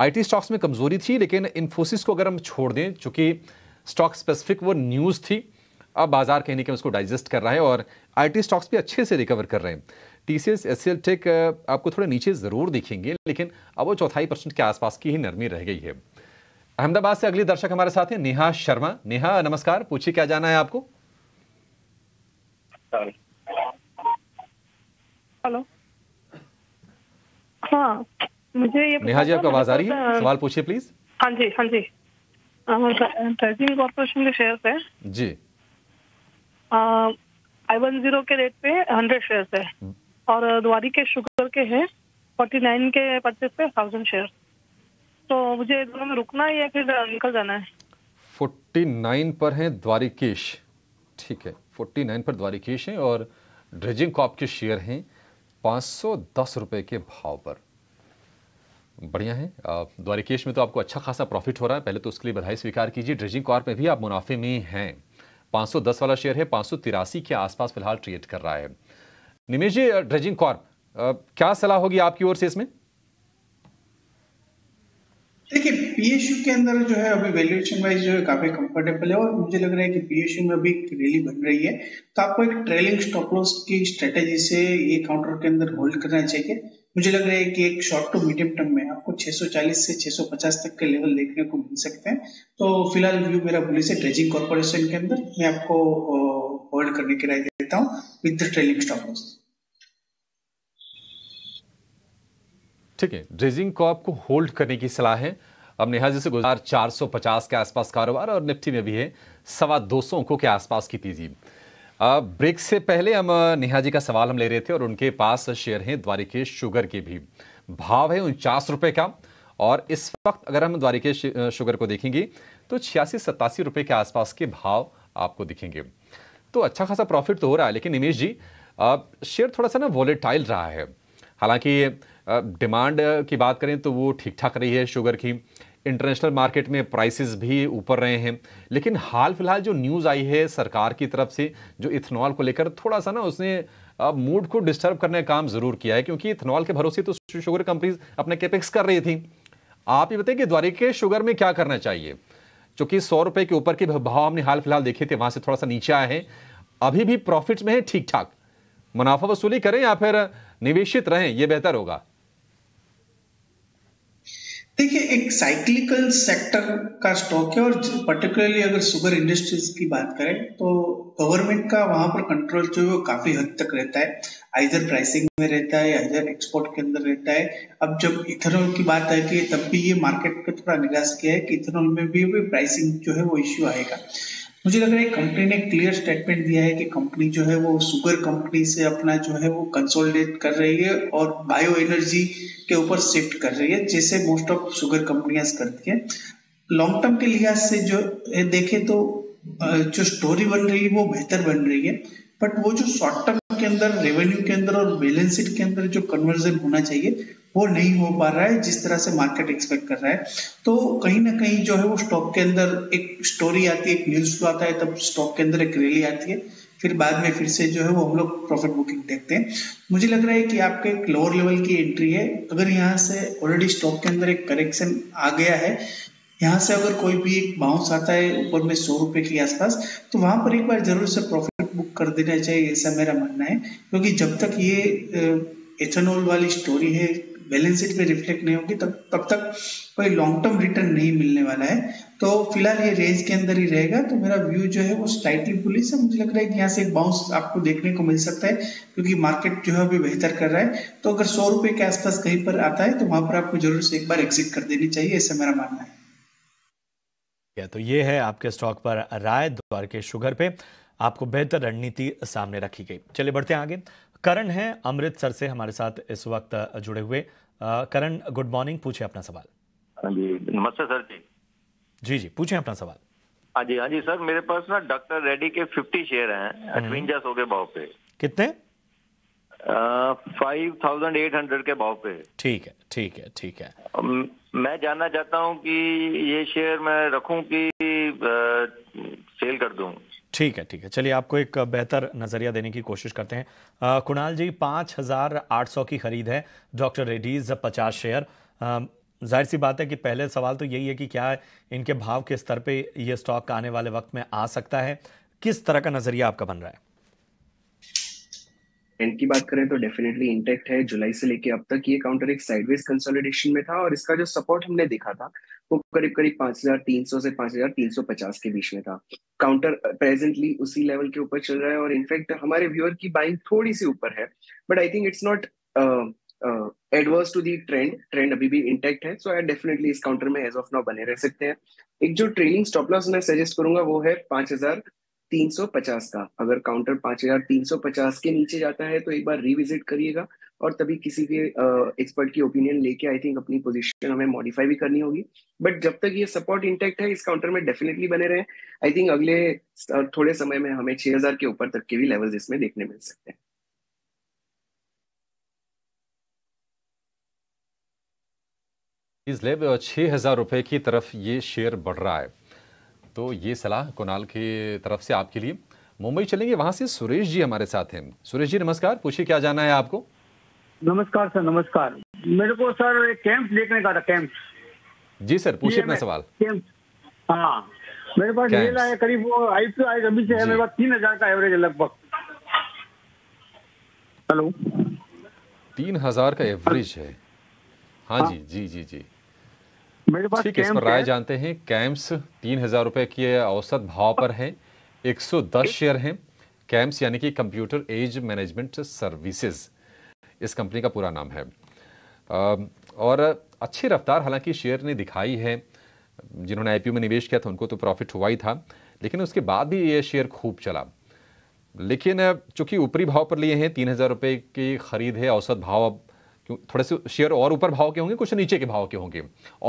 आईटी स्टॉक्स में कमजोरी थी, लेकिन इन्फोसिस को अगर हम छोड़ दें चूंकि स्टॉक स्पेसिफिक वो न्यूज़ थी, अब बाजार कहने के उसको डाइजेस्ट कर रहा है और आईटी स्टॉक्स भी अच्छे से रिकवर कर रहे हैं। टीसीएस एससीएल टेक आपको थोड़े नीचे ज़रूर दिखेंगे, लेकिन अब वो चौथाई परसेंट के आसपास की ही नरमी रह गई है। अहमदाबाद से अगले दर्शक हमारे साथ हैं नेहा शर्मा। नेहा नमस्कार, पूछिए क्या जाना है आपको। हेलो, हाँ मुझे ये नेहा जी आपको आवाज़ आ रही है, सवाल पूछिए प्लीज़। हाँ जी, हाँ जी, ड्रेजिंग कॉर्पोरेशन के शेयर्स है जी, आई वन जीरो के रेट पे हंड्रेड शेयर्स है और द्वारिकेश शुगर के हैं फोर्टी नाइन के परचेज पे थाउजेंड शेयर्स। तो मुझे दोनों में रुकना है या फिर निकल जाना है। फोर्टी नाइन पर है द्वारिकेश, ठीक है, फोर्टी नाइन पर द्वारिकेश हैं और ड्रेजिंग कॉप के शेयर हैं पाँच सौ दस रुपये के भाव पर, बढ़िया है। द्वारिकेश में तो आपको अच्छा खासा प्रॉफिट हो रहा है, पहले तो उसके लिए बधाई स्वीकार कीजिए। ड्रेजिंग कॉर्प में भी आप मुनाफे में हैं, पाँच सौ दस वाला शेयर है, पाँच सौ तिरासी के आसपास फिलहाल ट्रेड कर रहा है। निमेश जी ड्रेजिंग कॉर्प क्या सलाह होगी आपकी ओर से इसमें। देखिए पीएसयू के अंदर जो है अभी वैल्यूएशन वाइज जो है काफी कंफर्टेबल है और मुझे लग रहा है कि पीएसयू में अभी रैली बन रही है, तो आपको एक ट्रेलिंग स्टॉप लॉस की स्ट्रेटेजी से ये काउंटर के अंदर होल्ड करना चाहिए। मुझे लग रहा है कि एक शॉर्ट टू मीडियम टर्म में आपको छह सौ चालीस से छह सौ पचास तक के लेवल देखने को मिल सकते हैं। तो फिलहाल व्यू मेरा बुलिश है ड्रेजिंग कॉर्पोरेशन के अंदर, मैं आपको होल्ड करने की राय देता हूं विद ट्रेलिंग स्टॉप लॉस। ठीक है, ड्रेजिंग को आपको होल्ड करने की सलाह है। अब नेहा जी से गुजार चार सौ पचास के आसपास कारोबार और निफ्टी में भी है सवा दो सौ अंकों के आसपास की तेजी। ब्रेक से पहले हम नेहा जी का सवाल हम ले रहे थे और उनके पास शेयर हैं द्वारिकेश शुगर के भी, भाव है उनचास रुपये का और इस वक्त अगर हम द्वारिकेश शुगर को देखेंगे तो छियासी सत्तासी रुपये के आसपास के भाव आपको दिखेंगे। तो अच्छा खासा प्रॉफिट तो हो रहा है, लेकिन निमेश जी शेयर थोड़ा सा ना वॉलेटाइल रहा है। हालांकि डिमांड की बात करें तो वो ठीक ठाक रही है शुगर की, इंटरनेशनल मार्केट में प्राइसेस भी ऊपर रहे हैं, लेकिन हाल फिलहाल जो न्यूज़ आई है सरकार की तरफ से जो इथेनॉल को लेकर थोड़ा सा ना उसने मूड को डिस्टर्ब करने का काम ज़रूर किया है, क्योंकि इथेनॉल के भरोसे तो शुगर कंपनीज अपने कैपेक्स कर रही थी। आप ये बताइए कि द्वारिकेश शुगर में क्या करना चाहिए, चूँकि सौ रुपये के ऊपर के भाव हमने हाल फिलहाल देखे थे, वहाँ से थोड़ा सा नीचे आए हैं, अभी भी प्रॉफिट में है ठीक ठाक, मुनाफा वसूली करें या फिर निवेशित रहें, ये बेहतर होगा। देखिए एक साइक्लिकल सेक्टर का स्टॉक है और पर्टिकुलरली अगर शुगर इंडस्ट्रीज की बात करें तो गवर्नमेंट का वहां पर कंट्रोल जो है वो काफी हद तक रहता है, आइदर प्राइसिंग में रहता है आइदर एक्सपोर्ट के अंदर रहता है। अब जब इथेनॉल की बात आई थी तब भी ये मार्केट पे थोड़ा निराश किया है कि इथेनॉल में भी प्राइसिंग जो है वो इश्यू आएगा। मुझे लग रहा है कंपनी ने क्लियर स्टेटमेंट दिया है कि कंपनी जो है वो शुगर कंपनी से अपना जो है वो कंसोलिडेट कर रही है और बायो एनर्जी के ऊपर शिफ्ट कर रही है, जैसे मोस्ट ऑफ शुगर कंपनियां करती हैं। लॉन्ग टर्म के लिहाज से जो देखें तो जो स्टोरी बन रही है वो बेहतर बन रही है, बट वो जो शॉर्ट टर्म के अंदर रेवेन्यू के अंदर और बैलेंस शीट के अंदर जो कन्वर्जन होना चाहिए वो नहीं हो पा रहा है जिस तरह से मार्केट एक्सपेक्ट कर रहा है। तो कहीं ना कहीं जो है वो स्टॉक के अंदर एक स्टोरी आती है, एक न्यूज फ्लो आता है, तब स्टॉक के अंदर एक रैली आती है, फिर बाद में फिर से जो है वो हम लोग प्रॉफिट बुकिंग देखते हैं। मुझे लग रहा है कि आपके एक लोअर लेवल की एंट्री है, अगर यहाँ से ऑलरेडी स्टॉक के अंदर एक करेक्शन आ गया है, यहाँ से अगर कोई भी एक बाउंस आता है ऊपर में सौ रुपए के आसपास तो वहां पर एक बार जरूर से प्रॉफिट बुक कर देना चाहिए, ऐसा मेरा मानना है। क्योंकि जब तक ये एथेनॉल वाली स्टोरी है बैलेंस शीट में रिफ्लेक्ट नहीं होगी तब तब तक कोई लॉन्ग टर्म रिटर्न नहीं मिलने वाला है। तो फिलहाल ये रेंज के अंदर ही रहेगा। तो मेरा व्यू जो है वो स्लाइटली बुलिश है। मुझे लग रहा है कि यहाँ से एक बाउंस आपको देखने को मिल सकता है क्योंकि मार्केट जो है अभी बेहतर कर रहा है। तो अगर सौ रुपये के आसपास कहीं पर आता है तो वहां पर आपको जरूर से एक बार एग्जिट कर देनी चाहिए, ऐसा मेरा मानना है। तो ये है आपके स्टॉक पर राय। द्वारिकेश शुगर पे आपको बेहतर रणनीति सामने रखी गई। चलिए बढ़ते हैं आगे। करण है अमृतसर से हमारे साथ इस वक्त जुड़े हुए। करण गुड मॉर्निंग, पूछे अपना सवाल। नमस्ते सर जी। जी जी पूछे अपना सवाल। हाँ जी हाँ जी सर, मेरे पास ना डॉक्टर रेड्डी के फिफ्टी शेयर हैं अठवंजा सौ के भाव पे। कितने? फाइव थाउजेंड एट हंड्रेड के भाव पे। ठीक है ठीक है ठीक है। मैं जानना चाहता हूं कि ये शेयर मैं रखूं कि सेल कर दूं। ठीक है ठीक है, चलिए आपको एक बेहतर नजरिया देने की कोशिश करते हैं। आ, कुणाल जी पाँच हजार आठ सौ की खरीद है डॉक्टर रेड्डीज पचास शेयर। आ, जाहिर सी बात है कि पहले सवाल तो यही है कि क्या इनके भाव के स्तर पे ये स्टॉक आने वाले वक्त में आ सकता है? किस तरह का नजरिया आपका बन रहा है? एंड की बात करें तो डेफिनेटली इंटैक्ट है। जुलाई से लेके अब तक ये काउंटर एक साइडवेज कंसोलिडेशन में था और इसका जो सपोर्ट हमने देखा था वो करीब करीब पाँच हज़ार तीन सौ से पाँच हज़ार तीन सौ पचास के बीच में था। काउंटर प्रेजेंटली उसी लेवल के ऊपर चल रहा है और इनफैक्ट हमारे व्यूअर की बाइंग थोड़ी सी ऊपर है, but I think it's not adverse to the trend. Trend अभी भी इंटैक्ट है, सो आई डेफिनेटली इस काउंटर में एज ऑफ नाउ बने रह सकते हैं। एक जो ट्रेलिंग स्टॉप लॉस मैं सजेस्ट करूंगा वो है पाँच हजार तीन सौ पचास का। अगर काउंटर पाँच हजार तीन सौ पचास के नीचे जाता है तो एक बार रिविजिट करिएगा और तभी किसी के एक्सपर्ट uh, की ओपिनियन लेके आई थिंक अपनी पोजीशन हमें मॉडिफाई भी करनी होगी। बट जब तक ये सपोर्ट इंटैक्ट है इस काउंटर में डेफिनेटली बने रहे। आई थिंक अगले थोड़े समय में हमें छह हजार के ऊपर तक के भी लेवल्स इसमें देखने मिल सकते हैं। इसलिए छह हजार रुपए की तरफ ये शेयर बढ़ रहा है। तो ये सलाह कुणाल की तरफ से आपके लिए। मुंबई चलेंगे, वहां से सुरेश जी हमारे साथ हैं। सुरेश जी नमस्कार, पूछिए क्या जाना है आपको। नमस्कार सर, नमस्कार। मेरे को सर कैम्स देखने का था। कैम्स? जी सर, पूछिए अपना सवाल। हाँ मेरे पास ये है करीब वो आईपीओ आई रबी से है, मेरे पास तीन हजार का एवरेज है लगभग। हेलो, तीन हजार का एवरेज है? हाँ जी जी जी जी मेरे पास। ठीक है, इस पर राय जानते हैं। कैम्स तीन हजार रुपए की औसत भाव पर है, एक सौ दस शेयर हैं। कैम्स यानी कि कंप्यूटर एज मैनेजमेंट सर्विसेज इस कंपनी का पूरा नाम है। और अच्छी रफ्तार हालांकि शेयर ने दिखाई है। जिन्होंने आईपीओ में निवेश किया था उनको तो प्रॉफिट हुआ ही था, लेकिन उसके बाद भी ये शेयर खूब चला। लेकिन चूंकि ऊपरी भाव पर लिए हैं, तीन हजार रुपये की खरीद है औसत भाव। थोड़े से शेयर और ऊपर भाव के होंगे, कुछ नीचे के भाव के होंगे।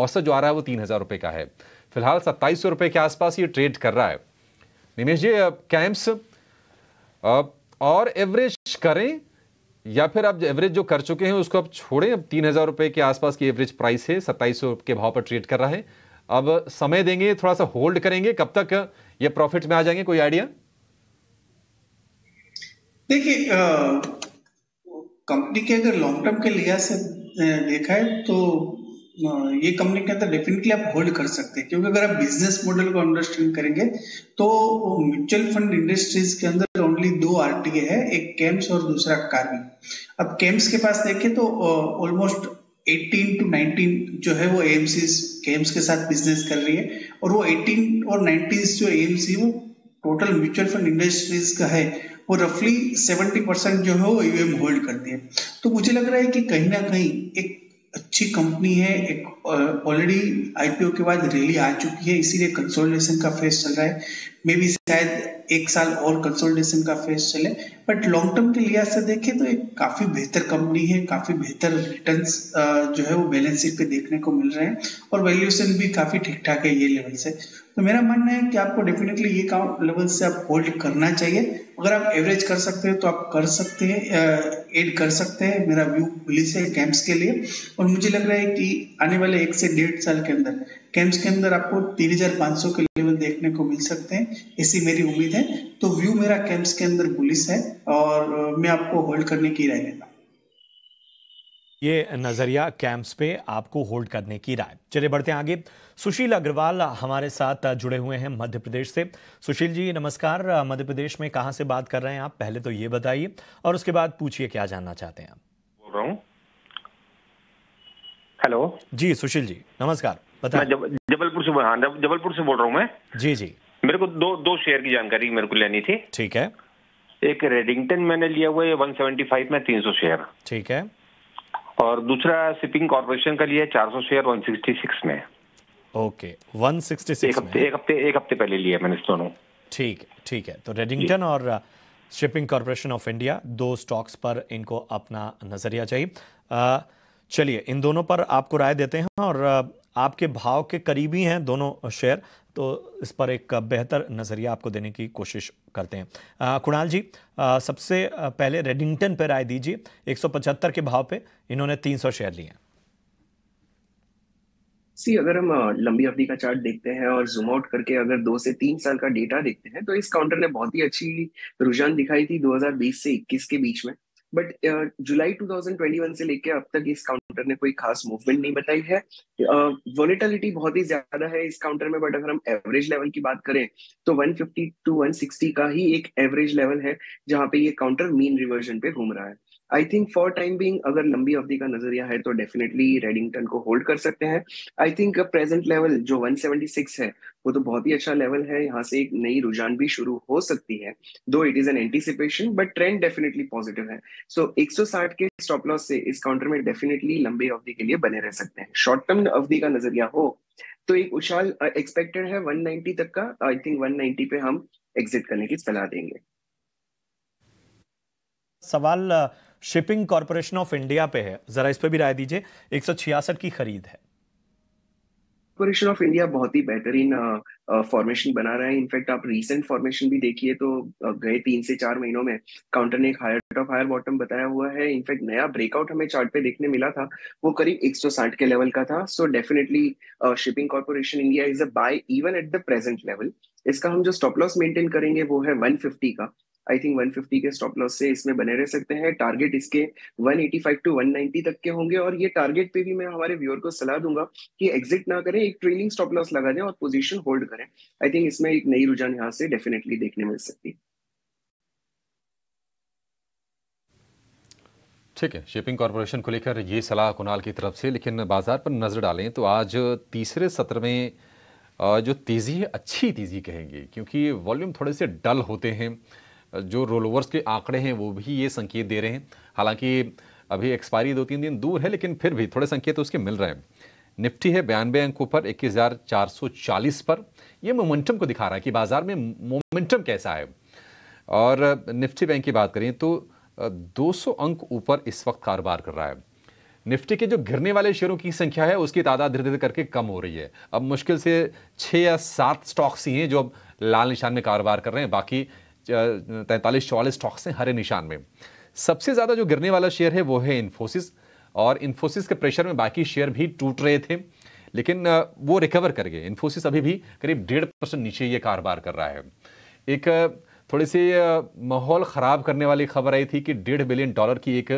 औसत जो आ रहा है वो तीन हजार रुपये का है। फिलहाल सत्ताईस सौ रुपये के आसपास ये ट्रेड कर रहा है। निमेश जी कैम्स और एवरेज करें या फिर आप एवरेज जो कर चुके हैं उसको आप छोड़ें? अब तीन हजार रुपये के आसपास की एवरेज प्राइस है, सत्ताईस सौ के भाव पर ट्रेड कर रहा है। अब समय देंगे, थोड़ा सा होल्ड करेंगे, कब तक ये प्रॉफिट में आ जाएंगे, कोई आइडिया? देखिए कंपनी के अगर लॉन्ग टर्म के लिहाज से देखा है तो ये कंपनी के अंदर डेफिनेटली आप होल्ड कर सकते हैं, क्योंकि अगर आप बिजनेस मॉडल को अंडरस्टैंड करेंगे तो म्यूचुअल फंड इंडस्ट्रीज के अंदर ओनली दो आरटीए है, एक कैम्स और दूसरा कार्बी। अब कैम्स के पास देखें तो ऑलमोस्ट अठारह टू उन्नीस जो है वो एएमसी कैम्स के साथ बिजनेस कर रही है और वो अठारह और उन्नीस जो एएमसी वो टोटल म्यूचुअल फंड इंडस्ट्रीज का है वो रफली सत्तर परसेंट जो है वो यूएम होल्ड करती है। तो मुझे लग रहा है कि कहीं ना कहीं एक अच्छी कंपनी है, एक ऑलरेडी आईपीओ के बाद रैली आ चुकी है, इसीलिए कंसोलिडेशन का फेज चल रहा है। मे बी शायद एक साल और कंसोलिडेशन का फेज चले, बट लॉन्ग टर्म के लिहाज से देखें तो एक काफ़ी बेहतर कंपनी है, काफ़ी बेहतर रिटर्न्स जो है वो बैलेंस शीट पे देखने को मिल रहे हैं और वैल्यूएशन भी काफ़ी ठीक ठाक है ये लेवल से। तो मेरा मानना है कि आपको डेफिनेटली ये काउंट लेवल से आप होल्ड करना चाहिए। अगर आप एवरेज कर सकते हैं तो आप कर सकते हैं, एड कर सकते हैं। मेरा व्यू बुलिश है कैम्स के लिए और मुझे लग रहा है कि आने वाले एक से डेढ़ साल के अंदर कैम्स के अंदर आपको तीन हजार पाँच सौ के लेवल देखने को मिल सकते हैं, ऐसी मेरी उम्मीद है। तो व्यू मेरा कैम्स के अंदर बुलिश है और मैं आपको होल्ड करने की राय देता हूँ। ये नजरिया कैम्प्स पे आपको होल्ड करने की राय। चलिए बढ़ते हैं आगे। सुशील अग्रवाल हमारे साथ जुड़े हुए हैं मध्य प्रदेश से। सुशील जी नमस्कार, मध्य प्रदेश में कहां से बात कर रहे हैं आप, पहले तो ये बताइए और उसके बाद पूछिए क्या जानना चाहते हैं आप। बोल रहा हूं हेलो जी सुशील जी नमस्कार। बताइए। जब, जबलपुर से हाँ जबलपुर से बोल रहा हूँ मैं। जी जी मेरे को दो दो शेयर की जानकारी मेरे को लेनी थी। ठीक है। एक रेडिंगटन मैंने लिया हुआ है एक सौ पचहत्तर में तीन सौ शेयर। ठीक है। और दूसरा शिपिंग कॉर्पोरेशन का लिया है चार सौ शेयर एक सौ छियासठ में। ओके एक सौ छियासठ एक हफ्ते एक हफ्ते एक हफ्ते पहले लिया मैंने दोनों। ठीक ठीक है। तो रेडिंगटन और शिपिंग कॉर्पोरेशन ऑफ इंडिया दो स्टॉक्स पर इनको अपना नजरिया चाहिए। चलिए इन दोनों पर आपको राय देते हैं और आपके भाव के करीबी हैं दोनों शेयर, तो इस पर एक बेहतर नजरिया आपको देने की कोशिश करते हैं। कुणाल जी आ, सबसे पहले रेडिंगटन पर राय दीजिए। एक सौ पचहत्तर के भाव पे इन्होंने तीन सौ शेयर लिए। सी अगर हम लंबी अवधि का चार्ट देखते हैं और जूम आउट करके अगर दो से तीन साल का डेटा देखते हैं तो इस काउंटर ने बहुत ही अच्छी रुझान दिखाई थी दो हज़ार बीस से इक्कीस के बीच में, बट uh, जुलाई दो हज़ार इक्कीस से लेके अब तक इस काउंटर ने कोई खास मूवमेंट नहीं बताई है। वोलेटिलिटी uh, बहुत ही ज्यादा है इस काउंटर में, बट अगर हम एवरेज लेवल की बात करें तो एक सौ पचास टू एक सौ साठ का ही एक एवरेज लेवल है जहां पे ये काउंटर मीन रिवर्जन पे घूम रहा है। I think for time being अगर लंबी अवधि का नजरिया है तो डेफिनेटली रेडिंगटन को होल्ड कर सकते हैं। आई थिंक प्रेजेंट लेवल जो एक सौ छिहत्तर है वो तो बहुत ही अच्छा लेवल है, यहाँ से एक नई रुझान भी शुरू हो सकती है, though it is an anticipation but trend definitely positive है। सो एक सौ साठ के स्टॉप लॉस से इस काउंटर में डेफिनेटली लंबी अवधि के लिए बने रह सकते हैं। शॉर्ट टर्म अवधि का नजरिया हो तो एक उछाल एक्सपेक्टेड है एक सौ नब्बे तक का। आई थिंक एक सौ नब्बे पे हम एग्जिट करने की सलाह देंगे। सवाल शिपिंग कॉर्पोरेशन ऑफ इंडिया पे है, जरा इस पे भी राय दीजिए। एक सौ छियासठ की खरीद है। कॉर्पोरेशन ऑफ इंडिया बहुत ही बेहतरीन फॉर्मेशन बना रहा है। इनफैक्ट आप रीसेंट फॉर्मेशन भी देखिए तो गए तीन से चार महीनों में काउंटर ने एक हायर टॉप हायर बॉटम बताया हुआ है। इनफैक्ट नया ब्रेकआउट हमें चार्ट पे देखने मिला था वो करीब एक सौ साठ के लेवल का था। So definitely shipping corporation India is a buy even at the present level. इसका हम जो स्टॉप लॉस मेंटेन करेंगे वो है एक सौ पचास का। आई थिंक एक सौ पचास के स्टॉप लॉस से इसमें बने रह सकते हैं। टारगेट इसके एक सौ पचासी टू एक सौ नब्बे तक के होंगे और ये टारगेट पे भी मैं हमारे व्यूअर को सलाह दूंगा कि एग्जिट ना करें, एक ट्रेलिंग स्टॉप लॉस लगा दें और पोजीशन होल्ड करें। आई थिंक इसमें एक नई रुझान यहाँ से डेफिनेटली देखने मिल सकती है। ठीक है, शिपिंग कॉर्पोरेशन को लेकर ये सलाह कुणाल की तरफ से, लेकिन बाजार पर नजर डालें तो आज तीसरे सत्र में जो तेजी है अच्छी तेजी कहेंगे क्योंकि वॉल्यूम थोड़े से डल होते हैं। जो रोलोवर्स के आंकड़े हैं वो भी ये संकेत दे रहे हैं, हालांकि अभी एक्सपायरी दो तीन दिन दूर है लेकिन फिर भी थोड़े संकेत तो उसके मिल रहे हैं। निफ्टी है बयानबे अंकों पर इक्कीस हज़ार चार सौ चालीस पर, ये मोमेंटम को दिखा रहा है कि बाजार में मोमेंटम कैसा है। और निफ्टी बैंक की बात करें तो दो सौ अंक ऊपर इस वक्त कारोबार कर रहा है। निफ्टी के जो गिरने वाले शेयरों की संख्या है उसकी तादाद धीरे धीरे करके कम हो रही है। अब मुश्किल से छः या सात स्टॉक्स ही हैं जो अब लाल निशान में कारोबार कर रहे हैं, बाकी तैंतालीस चौवालीस स्टॉक्स हैं हरे निशान में। सबसे ज़्यादा जो गिरने वाला शेयर है वो है इन्फोसिस, और इन्फोसिस के प्रेशर में बाकी शेयर भी टूट रहे थे लेकिन वो रिकवर कर गए। इन्फोसिस अभी भी करीब डेढ़ परसेंट नीचे ये कारोबार कर रहा है। एक थोड़ी सी माहौल ख़राब करने वाली खबर आई थी कि डेढ़ बिलियन डॉलर की एक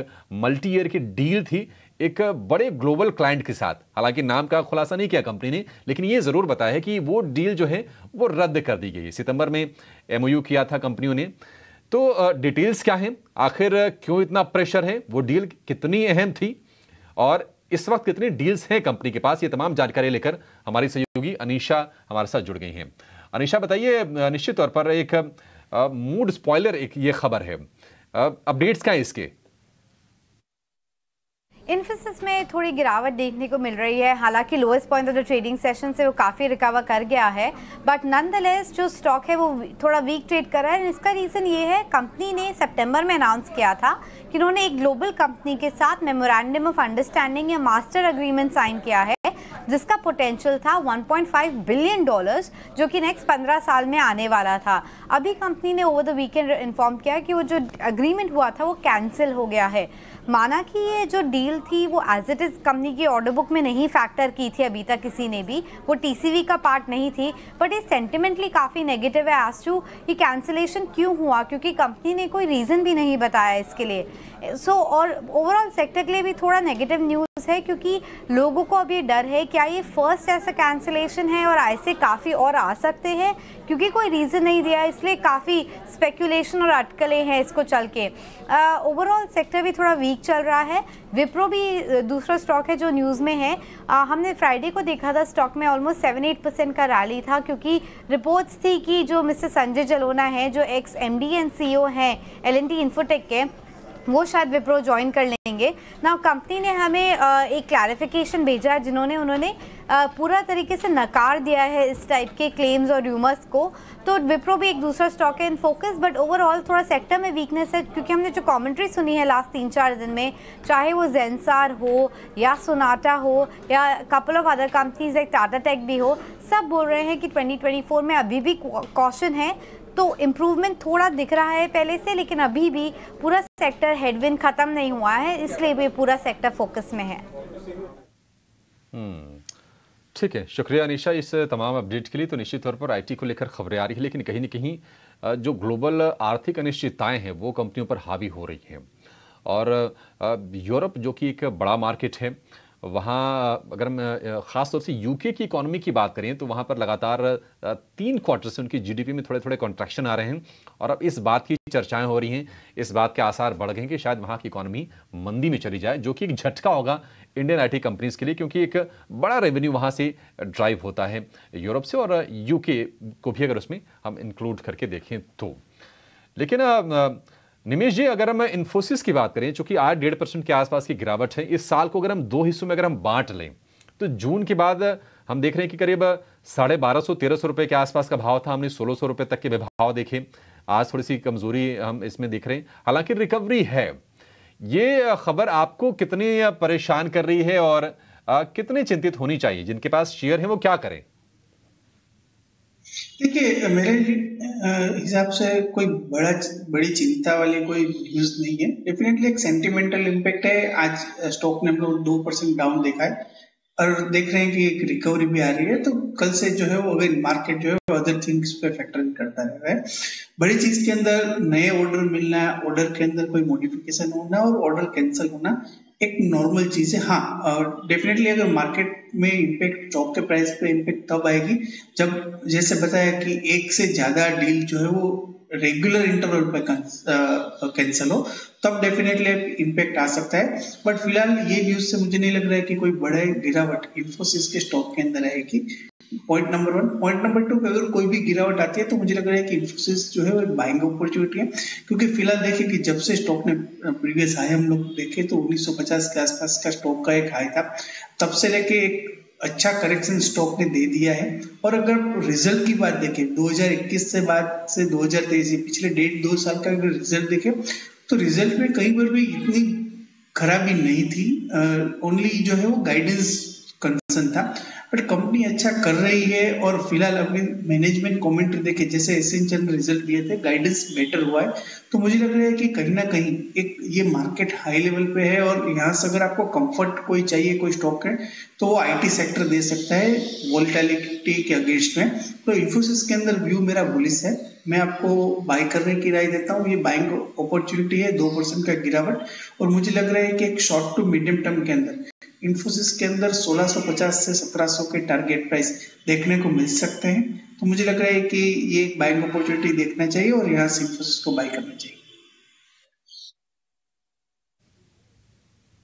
मल्टी ईयर की डील थी एक बड़े ग्लोबल क्लाइंट के साथ, हालांकि नाम का खुलासा नहीं किया कंपनी ने, लेकिन ये ज़रूर बताया है कि वो डील जो है वो रद्द कर दी गई। सितंबर में एमओयू किया था कंपनियों ने। तो डिटेल्स क्या हैं, आखिर क्यों इतना प्रेशर है, वो डील कितनी अहम थी और इस वक्त कितनी डील्स हैं कंपनी के पास, ये तमाम जानकारी लेकर हमारी सहयोगी अनिशा हमारे साथ जुड़ गई हैं। अनिशा बताइए, निश्चित तौर पर एक मूड स्पॉइलर एक ये खबर है, अपडेट्स क्या है इसके? इन्फोसिस में थोड़ी गिरावट देखने को मिल रही है, हालांकि lowest point of the trading session से वो काफ़ी रिकवर कर गया है, बट नॉनदलेस जो स्टॉक है वो थोड़ा वीक ट्रेड कर रहा है। इसका रीज़न ये है, कंपनी ने सितंबर में अनाउंस किया था कि उन्होंने एक ग्लोबल कंपनी के साथ मेमोरेंडम ऑफ अंडरस्टैंडिंग या मास्टर अग्रीमेंट साइन किया है जिसका पोटेंशियल था एक पॉइंट फाइव बिलियन डॉलर्स, जो कि नेक्स्ट पंद्रह साल में आने वाला था। अभी कंपनी ने ओवर द वीकेंड इन्फॉर्म किया कि वो जो अग्रीमेंट हुआ था वो कैंसिल हो गया है। माना कि ये जो डील थी वो एज इट इज़ कंपनी की ऑर्डर बुक में नहीं फैक्टर की थी अभी तक किसी ने भी, वो टीसीवी का पार्ट नहीं थी, बट ये सेंटिमेंटली काफ़ी नेगेटिव है एज टू कि कैंसिलेशन क्यों हुआ, क्योंकि कंपनी ने कोई रीज़न भी नहीं बताया इसके लिए। सो so, और ओवरऑल सेक्टर के लिए भी थोड़ा नेगेटिव न्यूज़ है क्योंकि लोगों को अब ये डर है क्या ये फर्स्ट ऐसा कैंसिलेशन है और ऐसे काफ़ी और आ सकते हैं क्योंकि कोई रीज़न नहीं दिया, इसलिए काफ़ी स्पेकुलेशन और अटकलें हैं इसको चल के। ओवरऑल सेक्टर भी थोड़ा वीक चल रहा है। विप्रो भी दूसरा स्टॉक है जो न्यूज़ में है। uh, हमने फ्राइडे को देखा था स्टॉक में ऑलमोस्ट सेवन एट परसेंट का रैली था क्योंकि रिपोर्ट्स थी कि जो मिस्टर संजय जलोना है जो ex M D and C O हैं एल एन टी इन्फोटेक के, वो शायद विप्रो ज्वाइन कर लेंगे ना। कंपनी ने हमें एक क्लैरिफिकेशन भेजा है जिन्होंने उन्होंने पूरा तरीके से नकार दिया है इस टाइप के क्लेम्स और र्यूमर्स को। तो विप्रो भी एक दूसरा स्टॉक है इन फोकस, बट ओवरऑल थोड़ा सेक्टर में वीकनेस है क्योंकि हमने जो कमेंट्री सुनी है लास्ट तीन चार दिन में, चाहे वो जेंसार हो या सोनाटा हो या couple of other companies like Tata tech भी हो, सब बोल रहे हैं कि ट्वेंटी ट्वेंटी फोर में अभी भी कॉशन है। तो इम्प्रूवमेंट थोड़ा दिख रहा है पहले से, लेकिन अभी भी पूरा सेक्टर हेडविंड ख़त्म नहीं हुआ है, इसलिए भी पूरा सेक्टर फोकस में है। हम्म, ठीक है, शुक्रिया अनिशा इस तमाम अपडेट के लिए। तो निश्चित तौर पर आईटी को लेकर खबरें आ रही है, लेकिन कहीं ना कहीं जो ग्लोबल आर्थिक अनिश्चितताएं हैं वो कंपनियों पर हावी हो रही हैं। और यूरोप जो कि एक बड़ा मार्केट है, वहाँ अगर हम ख़ासतौर से यूके की इकॉनमी की बात करें तो वहाँ पर लगातार तीन क्वार्टर से उनकी जीडीपी में थोड़े थोड़े कॉन्ट्रैक्शन आ रहे हैं। और अब इस बात की चर्चाएं हो रही हैं, इस बात के आसार बढ़ गए हैं कि शायद वहाँ की इकॉनमी मंदी में चली जाए, जो कि एक झटका होगा इंडियन आईटी कंपनीज़ के लिए क्योंकि एक बड़ा रेवेन्यू वहाँ से ड्राइव होता है यूरोप से, और यूके को भी अगर उसमें हम इंक्लूड करके देखें तो। लेकिन निमेश जी, अगर हम इन्फोसिस की बात करें चूंकि आठ डेढ़ परसेंट के आसपास की गिरावट है, इस साल को अगर हम दो हिस्सों में अगर हम बांट लें तो जून के बाद हम देख रहे हैं कि करीब साढ़े बारह सौ तेरह सौ रुपये के आसपास का भाव था, हमने सोलह सौ रुपये तक के भी भाव देखे। आज थोड़ी सी कमजोरी हम इसमें देख रहे हैं, हालांकि रिकवरी है। ये खबर आपको कितनी परेशान कर रही है और कितनी चिंतित होनी चाहिए? जिनके पास शेयर है वो क्या करें? देखिए, मेरे हिसाब से कोई बड़ा बड़ी चिंता वाली कोई न्यूज नहीं है। डेफिनेटली एक सेंटिमेंटल इम्पैक्ट है। आज स्टॉक ने हम लोग दो परसेंट डाउन देखा है और देख रहे हैं कि एक रिकवरी भी आ रही है। तो कल से जो है वो अगर मार्केट जो है वो अदर थिंग्स पे फैक्टर करता रह रहा है। बड़ी चीज के अंदर नए ऑर्डर मिलना, ऑर्डर के अंदर कोई मॉडिफिकेशन होना और ऑर्डर कैंसिल होना एक नॉर्मल चीज है। हाँ, और डेफिनेटली अगर मार्केट में इम्पैक्ट, जॉब के प्राइस पे इम्पैक्ट तब आएगी जब, जैसे बताया कि एक से ज्यादा डील जो है वो रेगुलर इंटरवल पे कैंसिल हो, तब डेफिनेटली इम्पैक्ट आ सकता है। बट फिलहाल ये न्यूज से मुझे नहीं लग रहा है कि कोई बड़ा गिरावट इन्फोसिस के स्टॉक के अंदर आएगी। Point number one. Point number two, अगर कोई भी गिरावट आती है तो मुझे लग रहा है कि इन्फोसिस जो है वो बाइंग अपॉर्चुनिटी है क्योंकि फिलहाल देखिए कि जब से स्टॉक ने प्रीवियस हाई हम लोग देखे तो उन्नीस सौ पचास के आसपास का स्टॉक का एक हाई था, तब से लेके एक अच्छा करेक्शन स्टॉक ने दे दिया है। और अगर रिजल्ट की बात देखें दो हज़ार इक्कीस से बाद से दो हज़ार तेईस पिछले डेढ़ दो साल का अगर रिजल्ट देखें तो रिजल्ट में कहीं पर भी इतनी खराबी नहीं थी। ओनली uh, जो है वो गाइडेंस कंसर्न था, बट कंपनी अच्छा कर रही है। और फिलहाल अपने मैनेजमेंट कमेंट देखे जैसे एसेंशियल रिजल्ट दिए थे, गाइडेंस बेटर हुआ है। तो मुझे लग रहा है कि कहीं ना कहीं एक ये मार्केट हाई लेवल पे है और यहाँ से अगर आपको कंफर्ट कोई चाहिए, कोई स्टॉक है, तो वो आईटी सेक्टर दे सकता है वोलेटिलिटी के अगेंस्ट में। तो इन्फोसिस के अंदर व्यू मेरा बुलिश है, मैं आपको बाय करने की राय देता हूँ। ये बाइंग अपॉर्चुनिटी है, दो परसेंट का गिरावट। और मुझे लग रहा है कि एक शॉर्ट टू मीडियम टर्म के अंदर इन्फोसिस के अंदर सोलह सौ पचास से सत्रह सौ के टारगेट प्राइस देखने को मिल सकते हैं। तो मुझे लग रहा है कि ये एक बाइंग अपॉर्चुनिटी देखना चाहिए और यहाँ से इन्फोसिस को बाय करना चाहिए।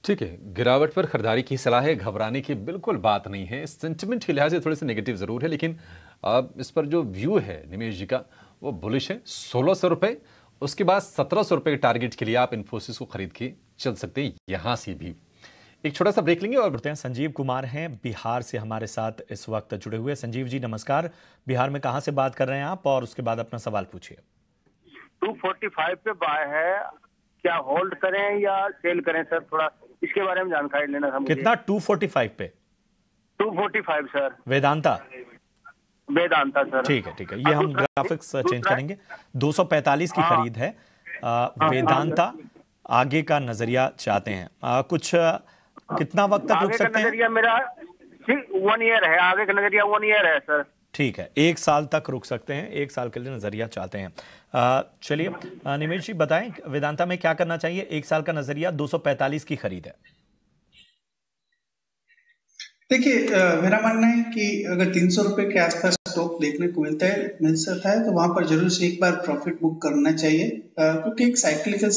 ठीक है, गिरावट पर खरीदारी की सलाह है, घबराने की बिल्कुल बात नहीं है। सेंटिमेंट के लिहाज से थोड़े से नेगेटिव जरूर है, लेकिन अब इस पर जो व्यू है निमेश जी का वो बुलिश है। सोलह सौ रुपए, उसके बाद सत्रह सौ रुपए के टारगेट के लिए आप इन्फोसिस को खरीद के चल सकते हैं। यहाँ से भी एक छोटा सा ब्रेक लेंगे और बताते हैं। संजीव कुमार हैं बिहार से हमारे साथ इस वक्त जुड़े हुए। संजीव जी नमस्कार, बिहार में कहां से बात कर रहे हैं आप और उसके बाद अपना सवाल पूछिए। दो सौ पैंतालीस पे बाय है, क्या होल्ड करें या सेल करें सर? थोड़ा इसके बारे में जानकारी लेना था मुझे। कितना? दो सौ पैंतालीस पे? दो सौ पैंतालीस सर। वेदांता? वेदांता सर। ठीक है ठीक है, ये हम ग्राफिक्स चेंज करेंगे। दो सौ पैंतालीस की खरीद है वेदांता। आगे का नजरिया चाहते हैं कुछ, कितना वक्त तक रुक सकते हैं? मेरा वन ईयर है, आगे का नजरिया वन ईयर है सर। ठीक है, एक साल तक रुक सकते हैं, एक साल के लिए नजरिया चाहते हैं। चलिए निमेश जी बताएं, वेदांता में क्या करना चाहिए? एक साल का नजरिया, दो सौ पैंतालीस की खरीद है। देखिए, मेरा मानना है कि अगर तीन सौ रुपए के आसपास स्टॉक देखने को मिलता है मिल सकता है तो वहां पर जरूर से एक बार प्रॉफिट बुक करना चाहिए, क्योंकि एक साइक्लिकल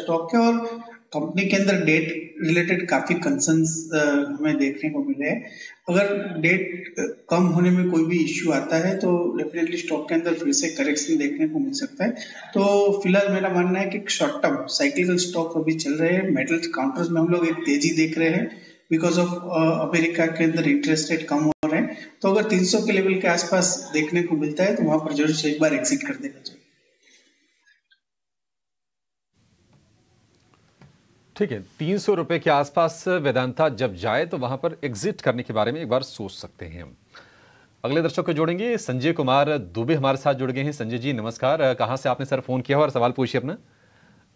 स्टॉक है और कंपनी के अंदर डेट रिलेटेड काफी कंसर्न्स हमें देखने को मिले हैं। अगर डेट कम होने में कोई भी इश्यू आता है तो डेफिनेटली स्टॉक के अंदर फिर से करेक्शन देखने को मिल सकता है। तो फिलहाल मेरा मानना है कि शॉर्ट टर्म साइक्लिकल स्टॉक अभी चल रहे हैं। मेटल्स काउंटर्स में हम लोग एक तेजी देख रहे हैं बिकॉज ऑफ अमेरिका के अंदर इंटरेस्ट रेट कम हो रहे हैं। तो अगर तीन सौ के लेवल के आसपास देखने को मिलता है तो वहां पर जरूर से एक बार एग्जिट कर देना चाहिए। ठीक है, तीन सौ रुपए के आसपास वेदांता जब जाए तो वहां पर एग्जिट करने के बारे में एक बार सोच सकते हैं। अगले दर्शक को जोड़ेंगे, संजय कुमार दुबे हमारे साथ जुड़ गए हैं। संजय जी नमस्कार, कहां से आपने सर फोन किया और सवाल पूछिए अपना।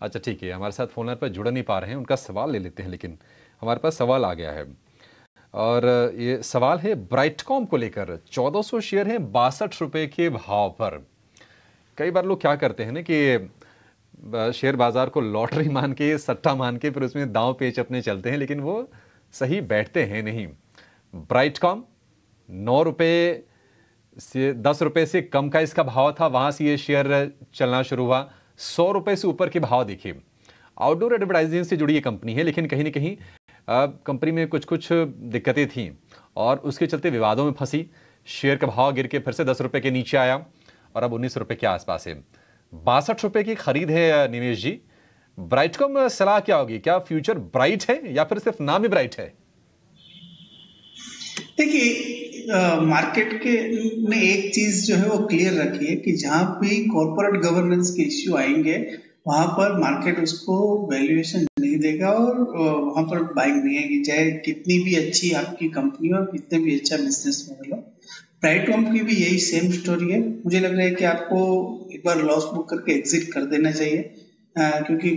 अच्छा ठीक है, हमारे साथ फोन पर जुड़ नहीं पा रहे हैं, उनका सवाल ले लेते हैं, लेकिन हमारे पास सवाल आ गया है और ये सवाल है ब्राइटकॉम को लेकर। चौदह सौ शेयर हैं बासठ रुपये के भाव पर। कई बार लोग क्या करते हैं ना कि शेयर बाज़ार को लॉटरी मान के, सट्टा मान के फिर उसमें दांव पेच अपने चलते हैं, लेकिन वो सही बैठते हैं नहीं। ब्राइटकॉम नौ रुपये से दस रुपये से कम का इसका भाव था, वहाँ से ये शेयर चलना शुरू हुआ। सौ रुपये से ऊपर के भाव देखिए। आउटडोर एडवर्टाइजिंग से जुड़ी ये कंपनी है, लेकिन कहीं ना कहीं कंपनी में कुछ कुछ दिक्कतें थीं और उसके चलते विवादों में फंसी। शेयर का भाव गिर के फिर से दस रुपये के नीचे आया और अब उन्नीस रुपये के आसपास है। बासठ रुपये की खरीद है निमेश जी। ब्राइटकॉम सलाह क्या होगी, क्या फ्यूचर ब्राइट है या फिर सिर्फ नाम ही ब्राइट है? देखिए, मार्केट के ने एक चीज जो है वो क्लियर रखी है कि जहाँ भी कॉर्पोरेट गवर्नेंस के इश्यू आएंगे वहाँ पर मार्केट उसको वैल्यूएशन नहीं देगा और वहाँ पर बाइंग नहीं आएगी, चाहे कितनी भी अच्छी आपकी कंपनी और कितने भी अच्छा बिजनेस मॉडल हो। ब्राइटकॉम की भी यही सेम स्टोरी है। मुझे लग रहा है कि आपको एक बार लॉस बुक करके एग्जिट कर देना चाहिए, आ, क्योंकि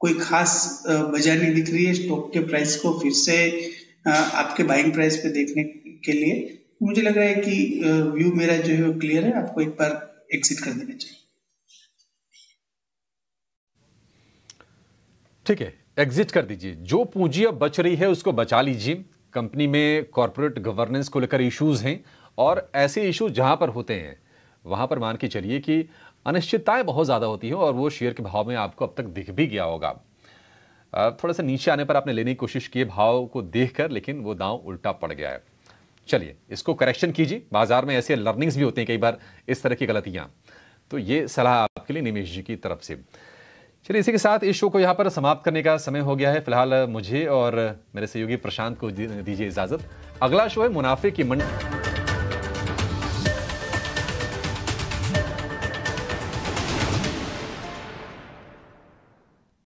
कोई खास वजह नहीं दिख रही है स्टॉक के प्राइस को फिर से आ, आपके बाइंग प्राइस पे देखने के लिए। मुझे लग रहा है कि व्यू मेरा जो है वो क्लियर है, आपको एक बार एग्जिट कर देना चाहिए। ठीक है, एग्जिट कर दीजिए। जो पूंजी अब बच रही है उसको बचा लीजिए। कंपनी में कॉर्पोरेट गवर्नेंस को लेकर इश्यूज हैं और ऐसे इश्यूज जहां पर होते हैं वहां पर मान के चलिए कि अनिश्चितताएं बहुत ज़्यादा होती हैं और वो शेयर के भाव में आपको अब तक दिख भी गया होगा। थोड़ा सा नीचे आने पर आपने लेने की कोशिश की भाव को देख कर, लेकिन वो दांव उल्टा पड़ गया है। चलिए, इसको करेक्शन कीजिए। बाजार में ऐसे लर्निंग्स भी होते हैं कई बार, इस तरह की गलतियाँ। तो ये सलाह आपके लिए निमेश जी की तरफ से। चलिए, इसी के साथ इस शो को यहाँ पर समाप्त करने का समय हो गया है। फिलहाल मुझे और मेरे सहयोगी प्रशांत को दीजिए इजाजत। अगला शो है मुनाफे की मंडी।